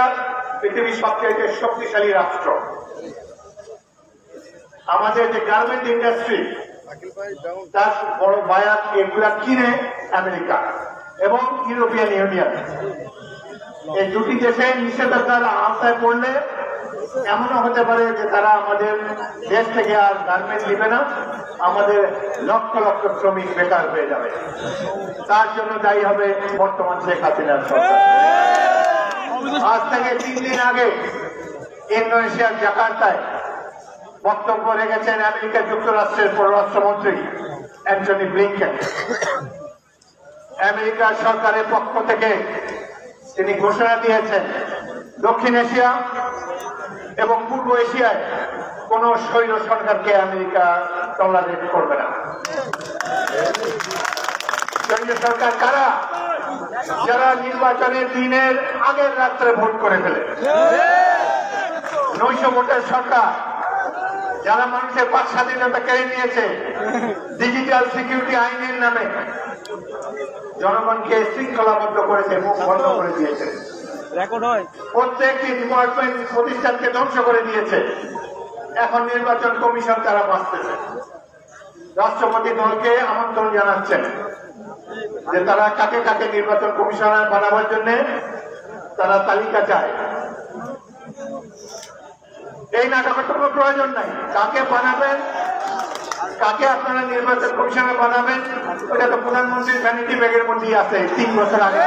পৃথিবীর সবচেয়ে শক্তিশালী রাষ্ট্র। আমাদের যে গার্মেন্ট ইন্ডাস্ট্রি তার বড় বায়াত এগুলা কিনে আমেরিকা এবং ইউরোপিয়ান ইউনিয়ন। এই দুটি দেশে নিষেধাজ্ঞার আওতায় পড়লে এমনও হতে পারে যে তারা আমাদের দেশ থেকে আর গার্মেন্ট নেবে না, আমাদের লক্ষ লক্ষ শ্রমিক বেকার হয়ে যাবে। তার জন্য দায়ী হবে বর্তমান শেখ হাসিনার সরকার। আজ থেকে ৩ দিন আগে ইন্দোনেশিয়ার জাকার্তায় বক্তব্য রেখেছেন আমেরিকা যুক্তরাষ্ট্রের পররাষ্ট্রমন্ত্রী অ্যান্টনি ব্লিংকেন। আমেরিকা সরকারের পক্ষ থেকে তিনি ঘোষণা দিয়েছেন, দক্ষিণ এশিয়া এবং পূর্ব এশিয়ায় কোন স্বৈর সরকারকে আমেরিকা টলারেট করবে না। স্বৈর সরকার কারা? যারা নির্বাচনের দিনের আগের রাত্রে ভোট করে ফেলে, নৈশ ভোটের সরকার, যারা মানুষের বাক স্বাধীনতা কেড়ে নিয়েছে ডিজিটাল সিকিউরিটি আইনের নামে, জনগণকে শৃঙ্খলাবদ্ধ করেছে, মুখ বন্ধ করে দিয়েছে, প্রত্যেকটি ডিপার্টমেন্ট প্রতিষ্ঠানকে ধ্বংস করে দিয়েছে। এখন নির্বাচন কমিশন তারা বাঁচতেছে। রাষ্ট্রপতি দলকে আমন্ত্রণ জানাচ্ছেন যে তারা কাকে কাকে নির্বাচন কমিশনার বানাবার জন্য তারা তালিকা চায়। এই নাটকের কোনো প্রয়োজন নাই। কাকে বানাবেন, কাকে আপনারা নির্বাচন কমিশনার বানাবেন, ওটা তো প্রধানমন্ত্রীর ভ্যানিটি ব্যাগের মধ্যেই আছে। ৩ বছর আগে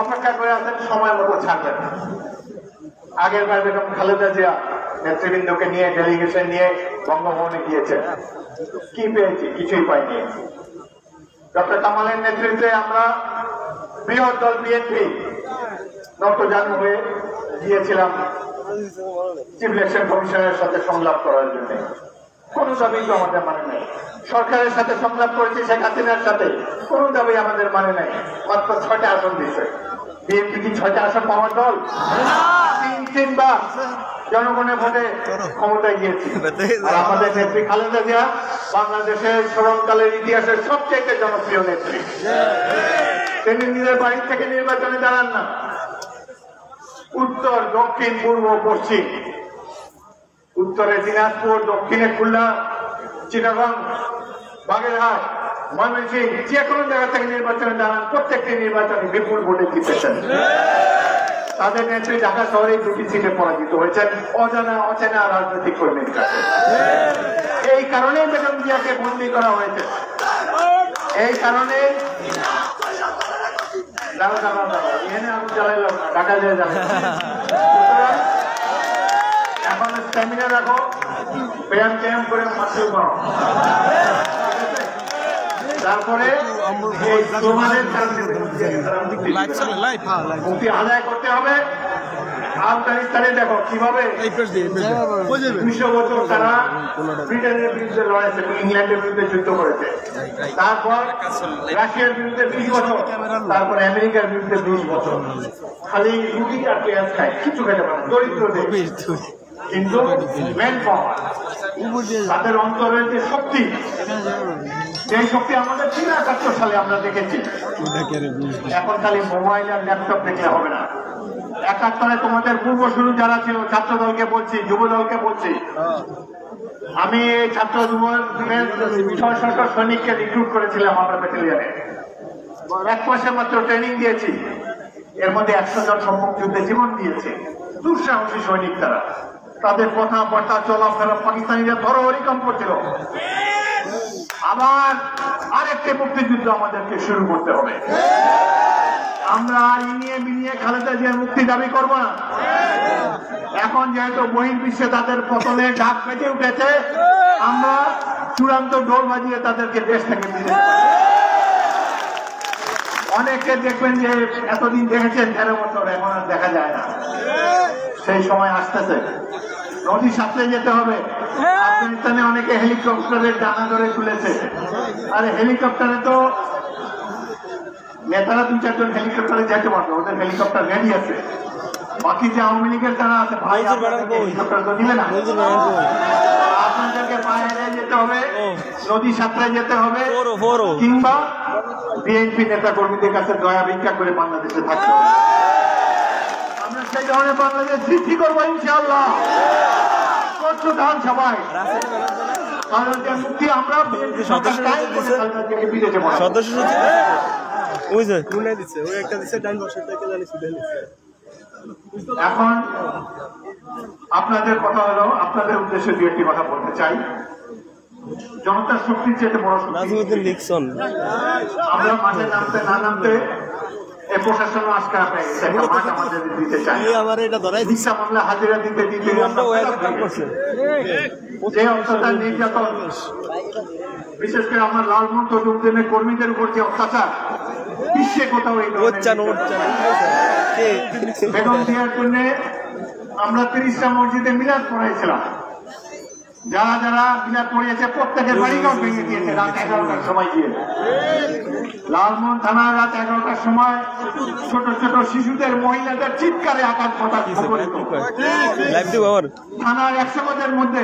অপেক্ষা করে আছেন, সময় মতো ছাড়বেন। আগের বার বেগম খালেদা জিয়া নেতৃবৃন্দকে নিয়ে ডেলিগেশন নিয়ে বঙ্গভবনে গিয়েছেন, কি পেয়েছি? কিছুই পাইনি। ডক্টর কামালের নেতৃত্বে আমরা বৃহৎ দল বিএনপি নতজানু হয়ে গিয়েছিলাম চিফ ইলেকশন কমিশনের সাথে সংলাপ করার জন্য। কোনো দাবি তো আমাদের মানে নাই। সরকারের সাথে সংলাপ করেছি, শেখ হাসিনার সাথে, কোনো দাবি আমাদের মানে নাই। মাত্র ৬টা আসন দিয়েছে। বিএনপি কি ৬টা আসন পাওয়ার দল? ৩ তিনবার জনগণের ভোটে ক্ষমতায় গিয়েছি। আর আমাদের নেত্রী খালেদা জিয়া বাংলাদেশের স্মরণকালের ইতিহাসের সবচেয়ে জনপ্রিয় নেত্রী। তিনি নিজের বাড়ির থেকে নির্বাচনে দাঁড়ান না। উত্তর, দক্ষিণ, পূর্ব, পশ্চিম, উত্তরে দিনাজপুর, দক্ষিণে খুলনা, চিটাগং, বাগেরহাট, ময়মনসিংহ, যে কোনো জায়গা থেকে নির্বাচনে দাঁড়ান। প্রত্যেকটি নির্বাচনে বিপুল ভোটে জিতেছেন। তাদের নেত্রী ঢাকা শহরে 2টি সিটে পরাজিত হয়েছেন অজানা অচেনা রাজনৈতিক কর্মীর কাছে। এই কারণেই বেগম জিয়াকে বন্দী করা হয়েছে। এই কারণে এখন স্ট্যামিনা রাখো, ব্যায়াম ট্যায়াম করে মাঠে করো, তারপরে মুক্তি আদায় করতে হবে। আফগানিস্তানে দেখো কিভাবে 200 বছর তারা ব্রিটেনের বিরুদ্ধে লড়াইছে, ইংল্যান্ডের বিরুদ্ধে যুদ্ধ করেছে, তারপর রাশিয়ার বিরুদ্ধে 20 বছর, তারপর আমেরিকার বিরুদ্ধে 20 বছর। খালি রুটি আর পেঁয়াজ খায়, কিছু খেতে পারে দরিদ্র দেশ, কিন্তু ম্যান পাওয়ার, তাদের অন্তরের যে শক্তি, সেই শক্তি আমাদের 1971 সালে আমরা দেখেছি। এখন খালি মোবাইল আর ল্যাপটপ দেখলে হবে না। 71-এ তোমাদের পূর্বসূরি যারা ছিল, ছাত্র দলকে বলছি, যুব দলকে বলছি, আমি ছাত্র যুবদের 600 সৈনিককে রিক্রুট করেছিলাম আমরা ব্যাটালিয়নে। 1 মাসে মাত্র ট্রেনিং দিয়েছি, এর মধ্যে 100 জন সম্মুখ যুদ্ধে জীবন দিয়েছে। দুঃসাহসী সৈনিক তারা, তাদের কথাবার্তা চলাফেরা পাকিস্তানিরা ধরহরিকম্প ছিল। আবার আরেকটি মুক্তিযুদ্ধ আমাদেরকে শুরু করতে হবে। আমরা আর ইনিয়ে মিনিয়ে খালেদা জিয়ার মুক্তি দাবি করব না। এখন যেহেতু বহির্বিশ্বে তাদের পতনে ঢাক বেজে উঠেছে, আমরা চূড়ান্ত ডোল বাজিয়ে তাদেরকে দেশ থেকে দিতে। অনেকে দেখবেন যে এতদিন দেখেছেন 13 বছর, এখন আর দেখা যায় না। সেই সময় আসতেছে, নদীর সাথে যেতে হবে। আফগানিস্তানে অনেকে হেলিকপ্টারের ডানা ধরে তুলেছে, আর হেলিকপ্টারে তো নেতারা 2-4 জন হেলিকপ্টারে যেতে পারবে, ওদের হেলিকপ্টার রেডি আছে। বাকি যে আওয়ামী লীগের যারা আছে, ভাই হেলিকপ্টার তো নিবে না, আপনাদেরকে বাইরে যেতে হবে, নদী সাথে যেতে হবে, কিংবা বিএনপি নেতা কর্মীদের কাছে দয়া ভিক্ষা করে বাংলাদেশে থাকতে হবে। আমরা সেই ধরনের বাংলাদেশ সৃষ্টি করবো ইনশাআল্লাহ। এখন আপনাদের কথা হলো, আপনাদের উদ্দেশ্যে দু একটি কথা বলতে চাই। জনতার শক্তির চেয়ে বড় শক্তি, আমরা মাঠে নামতে না নামতে বিশেষ করে আমার লালমোহন তজুমদ্দিনের কর্মীদের উপর যে অত্যাচার, বিশ্বে কোথাও বেগম দেওয়ার জন্য আমরা 30টা মসজিদে মিলাদ পড়াইছিলাম। যারা যারা মিলাদ পড়িয়েছে প্রত্যেকের বাড়িঘর ভেঙে দিয়েছে রাত 11টার সময় গিয়ে। লালমোহন থানা রাত 11টার সময় ছোট ছোট শিশুদের, মহিলাদের চিৎকারে আকাশ বাতাস বিপরীত। থানার 100 গজের মধ্যে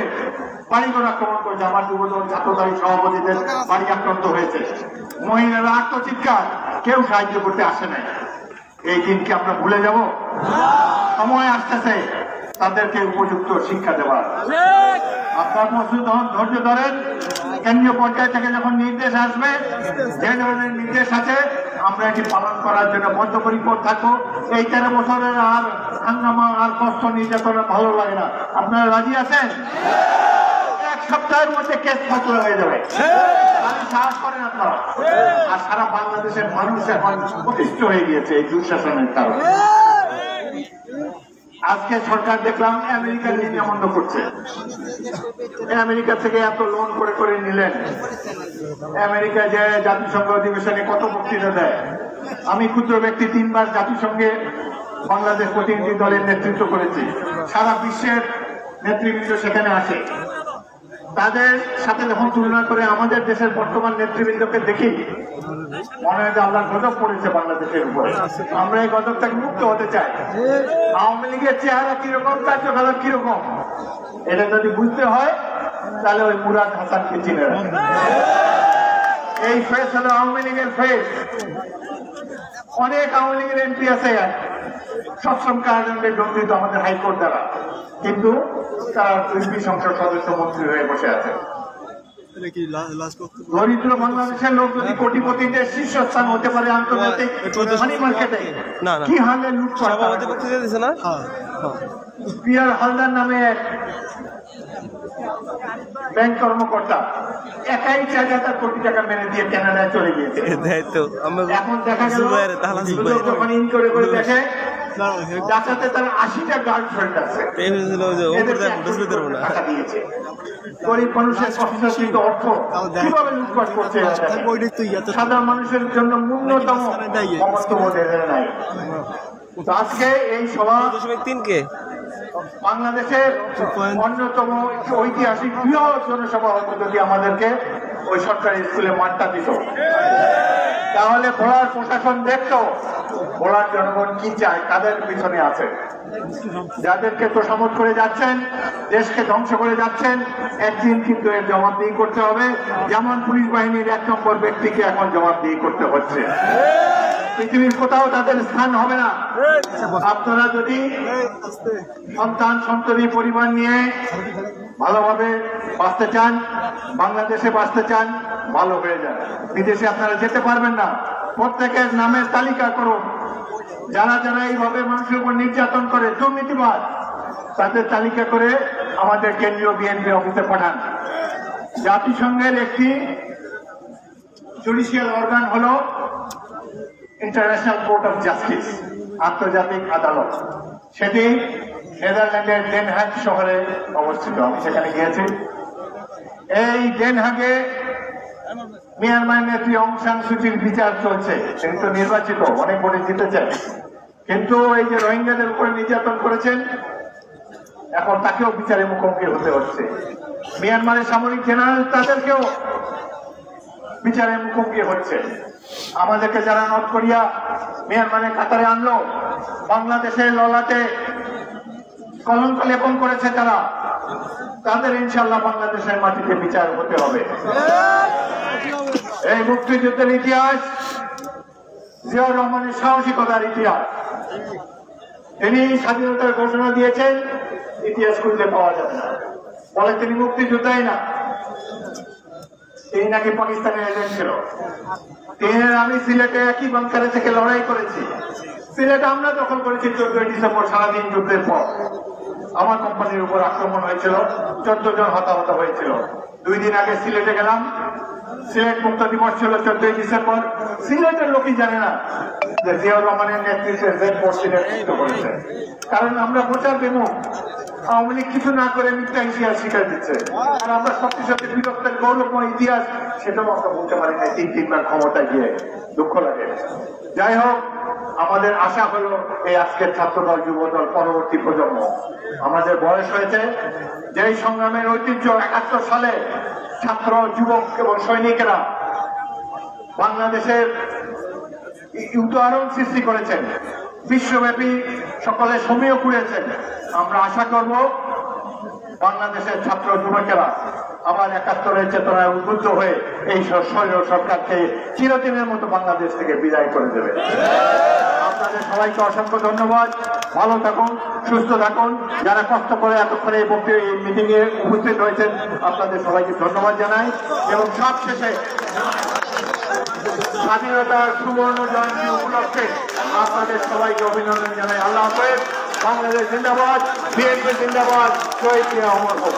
বাড়িঘর আক্রমণ করেছে। আমার যুবদল ছাত্রদল সভাপতিদের বাড়ি আক্রান্ত হয়েছে, মহিলারা আত্মচিৎকার, কেউ সাহায্য করতে আসে নাই। এই দিনকে আমরা ভুলে যাব? সময় আসতেছে তাদেরকে উপযুক্ত শিক্ষা দেওয়ার। আপনার মজুদ হন, ধৈর্য ধরেন। কেন্দ্রীয় পর্যায় থেকে যখন নির্দেশ আসবে, যে ধরনের নির্দেশ আছে, আমরা এটি পালন করার জন্য বদ্ধপরিকর থাকবো। এই 13 বছরের আর হাঙ্গামা আর কষ্ট নির্যাতন ভালো লাগে না। আপনারা রাজি আছেন? 1 সপ্তাহের মধ্যে কেস ফাঁসলা হয়ে যাবে, সাহস করেন আপনারা। আর সারা বাংলাদেশের মানুষ এখন প্রতিষ্ঠিত হয়ে গিয়েছে এই দুঃশাসনের কারণে। আজকে সরকার দেখলাম আমেরিকার ঋণ বন্ধ করছে, আমেরিকা থেকে এত লোন করে করে নিলেন। আমেরিকা যে জাতিসংঘ অধিবেশনে কত বক্তৃতা দেয়, আমি ক্ষুদ্র ব্যক্তি 3বার জাতিসংঘে বাংলাদেশ প্রতিনিধি দলের নেতৃত্ব করেছি। সারা বিশ্বের নেতৃবৃন্দ সেখানে আসে, তাদের সাথে যখন তুলনা করে আমাদের দেশের বর্তমান নেতৃবৃন্দকে দেখি, মনে হয় যে আল্লাহ গজব পড়েছে বাংলাদেশের উপরে। আমরা এই গজব থেকে মুক্ত হতে চাই। আওয়ামী লীগের চেহারা কিরকম, কার্যকলাপ কিরকম, এটা যদি বুঝতে হয় তাহলে ওই মুরাদ হাসানকে চিনে রাখেন। এই ফেস হলো আওয়ামী লীগের ফেস। অনেক আওয়ামী লীগের এমপি আছে সবসময় কারণে দণ্ডিত আমাদের হাইকোর্ট দ্বারা, কিন্তু তারা বিএনপি সংসদ সদস্য মন্ত্রী হয়ে বসে আছে। দরিদ্র বাংলাদেশের লোক যদি কোটিপতিদের শীর্ষস্থান হতে পারে আন্তর্জাতিক মানি মার্কেটে, কি হালে লুটপাট করতেছে না? পিয়ার হালদার নামে এক ব্যাংক কর্মকর্তা একাই 4,000 কোটি টাকা মেরে দিয়ে কানাডায় চলে গিয়েছে। এখন দেখা গেল যখন ইন করে করে দেখে ডাকাতে তার 80টা গার্লফ্রেন্ড আছে। গরিব মানুষের সহিংসিত অর্থ কিভাবে লুটপাট করছে, সাধারণ মানুষের জন্য ন্যূনতম মমত্ববোধ নাই। আজকে এই সভা বাংলাদেশের অন্যতম ঐতিহাসিক বৃহৎ জনসভা হতো যদি আমাদেরকে ওই সরকারি স্কুলে মাঠটা দিত, তাহলে ভোলার প্রশাসন দেখত ভোলার জনগণ কি চায়, কাদের পিছনে আছে, যাদেরকে তোষামোদ করে যাচ্ছেন, দেশকে ধ্বংস করে যাচ্ছেন। একদিন কিন্তু এর জবাবদিহি করতে হবে, যেমন পুলিশ বাহিনীর এক নম্বর ব্যক্তিকে এখন জবাবদিহি করতে হচ্ছে। পৃথিবীর কোথাও তাদের স্থান হবে না। আপনারা যদি সন্তান সন্ততি পরিবার নিয়ে ভালোভাবে বাঁচতে চান, বাংলাদেশে বাঁচতে চান, ভালো হয়ে যান। বিদেশে আপনারা যেতে পারবেন না। প্রত্যেকের নামের তালিকা করুন, যারা যারা এইভাবে মানুষের উপর নির্যাতন করে, দুর্নীতিবাদ, তাদের তালিকা করে আমাদের কেন্দ্রীয় বিএনপি অফিসে পাঠান। জাতিসংঘের একটি জুডিশিয়াল অর্গান হলো ইন্টারন্যাশনাল কোর্ট অফ জাস্টিস, আন্তর্জাতিক আদালত। সেটি নেদারল্যান্ডের ডেন হাগ শহরে অবস্থিত, আমি সেখানে গিয়েছি। এই ডেন হাগে মিয়ানমার নেত্রী অং সান সুচির বিচার চলছে। তিনি তো নির্বাচিত, অনেক ভোটে জিতেছেন, কিন্তু এই যে রোহিঙ্গাদের উপরে নির্যাতন করেছেন, এখন তাকেও বিচারের মুখোমুখি হতে হচ্ছে। মিয়ানমারের সামরিক জেনারেল, তাদেরকেও বিচারের মুখোমুখি হচ্ছে। আমাদেরকে যারা নর্থ কোরিয়া মিয়ানমারের কাতারে আনলো, বাংলাদেশের ললাটে কলঙ্ক লেপন করেছে তারা, তাদের ইনশাল্লাহ বাংলাদেশের মাটিতে বিচার হতে হবে। এই মুক্তিযুদ্ধের ইতিহাস জিয়াউর রহমানের সাহসিকতার ইতিহাস। তিনি স্বাধীনতার ঘোষণা দিয়েছেন, ইতিহাস খুঁজলে পাওয়া যাবে না। ফলে তিনি মুক্তিযোদ্ধাই না, তিনি নাকি পাকিস্তানের এজেন্ট ছিল। তিনি আমি সিলেটে একই বাংকারে থেকে লড়াই করেছি। সিলেট আমরা দখল করেছি 14 ডিসেম্বর, সারাদিন যুদ্ধের পর। আমার কোম্পানির উপর আক্রমণ হয়েছিল, 14 জন হতাহত হয়েছিল। 2 দিন আগে সিলেটে গেলাম, সিলেট মুক্ত দিবস ছিল 14 ডিসেম্বর। সিলেটের লোকই জানে না যে জিয়াউর রহমানের নেতৃত্বে জেড ফোর্স নেতৃত্ব করেছে, কারণ আমরা প্রচার বিমুখ। আওয়ামী লীগ কিছু না করে মিথ্যা ইতিহাস স্বীকার দিচ্ছে, আর আমরা শক্তিশালী বীরত্বের গৌরবময় ইতিহাস সেটাও আমরা বলতে পারি না। 3 তিনবার ক্ষমতা গিয়ে দুঃখ লাগে। যাই হোক, আমাদের আশা হলো এই আজকের ছাত্রদল, যুবদল, পরবর্তী প্রজন্ম। আমাদের বয়স হয়েছে, যেই সংগ্রামের ঐতিহ্য 71 সালে ছাত্র, যুবক এবং সৈনিকেরা বাংলাদেশের উদাহরণ সৃষ্টি করেছেন, বিশ্বব্যাপী সকলে সমীহ কুড়িয়েছেন। আমরা আশা করব বাংলাদেশের ছাত্র যুবকেরা আবার 71-এর চেতনায় উদ্বুদ্ধ হয়ে এই স্বৈর সরকারকে চিরদিনের মতো বাংলাদেশ থেকে বিদায় করে দেবে। আপনাদের সবাইকে অসংখ্য ধন্যবাদ। ভালো থাকুন, সুস্থ থাকুন। যারা কষ্ট করে এতক্ষণ এই মিটিংয়ে উপস্থিত হয়েছেন, আপনাদের সবাইকে ধন্যবাদ জানাই। এবং সবশেষে স্বাধীনতার সুবর্ণ জয়ন্তী উপলক্ষে আপনাদের সবাইকে অভিনন্দন জানাই। আল্লাহ হাফেজ। বাংলাদেশ জিন্দাবাদ, বিএনপি জিন্দাবাদ, শহীদ জিয়া অমর হোক।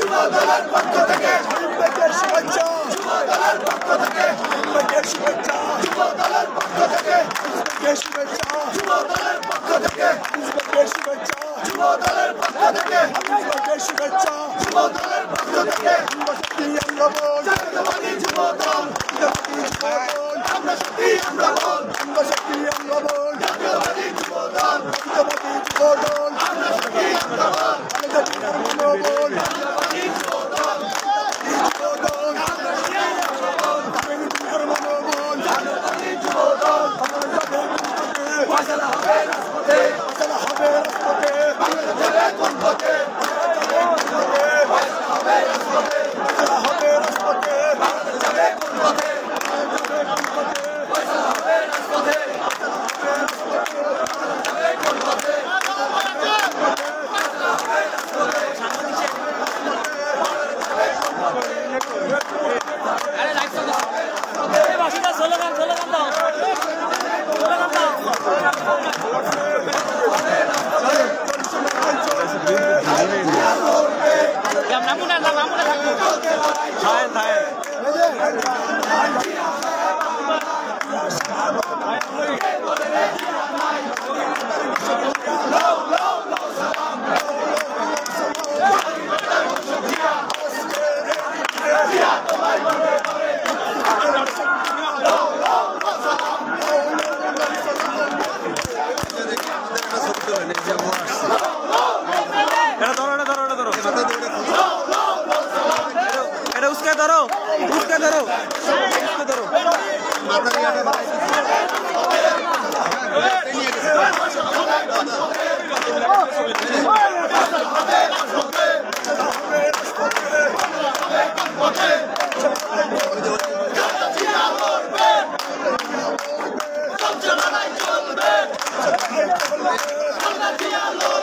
Cuma'dalar Bakko'daki Cuma'dalar Bakko'daki Altyazı M.K.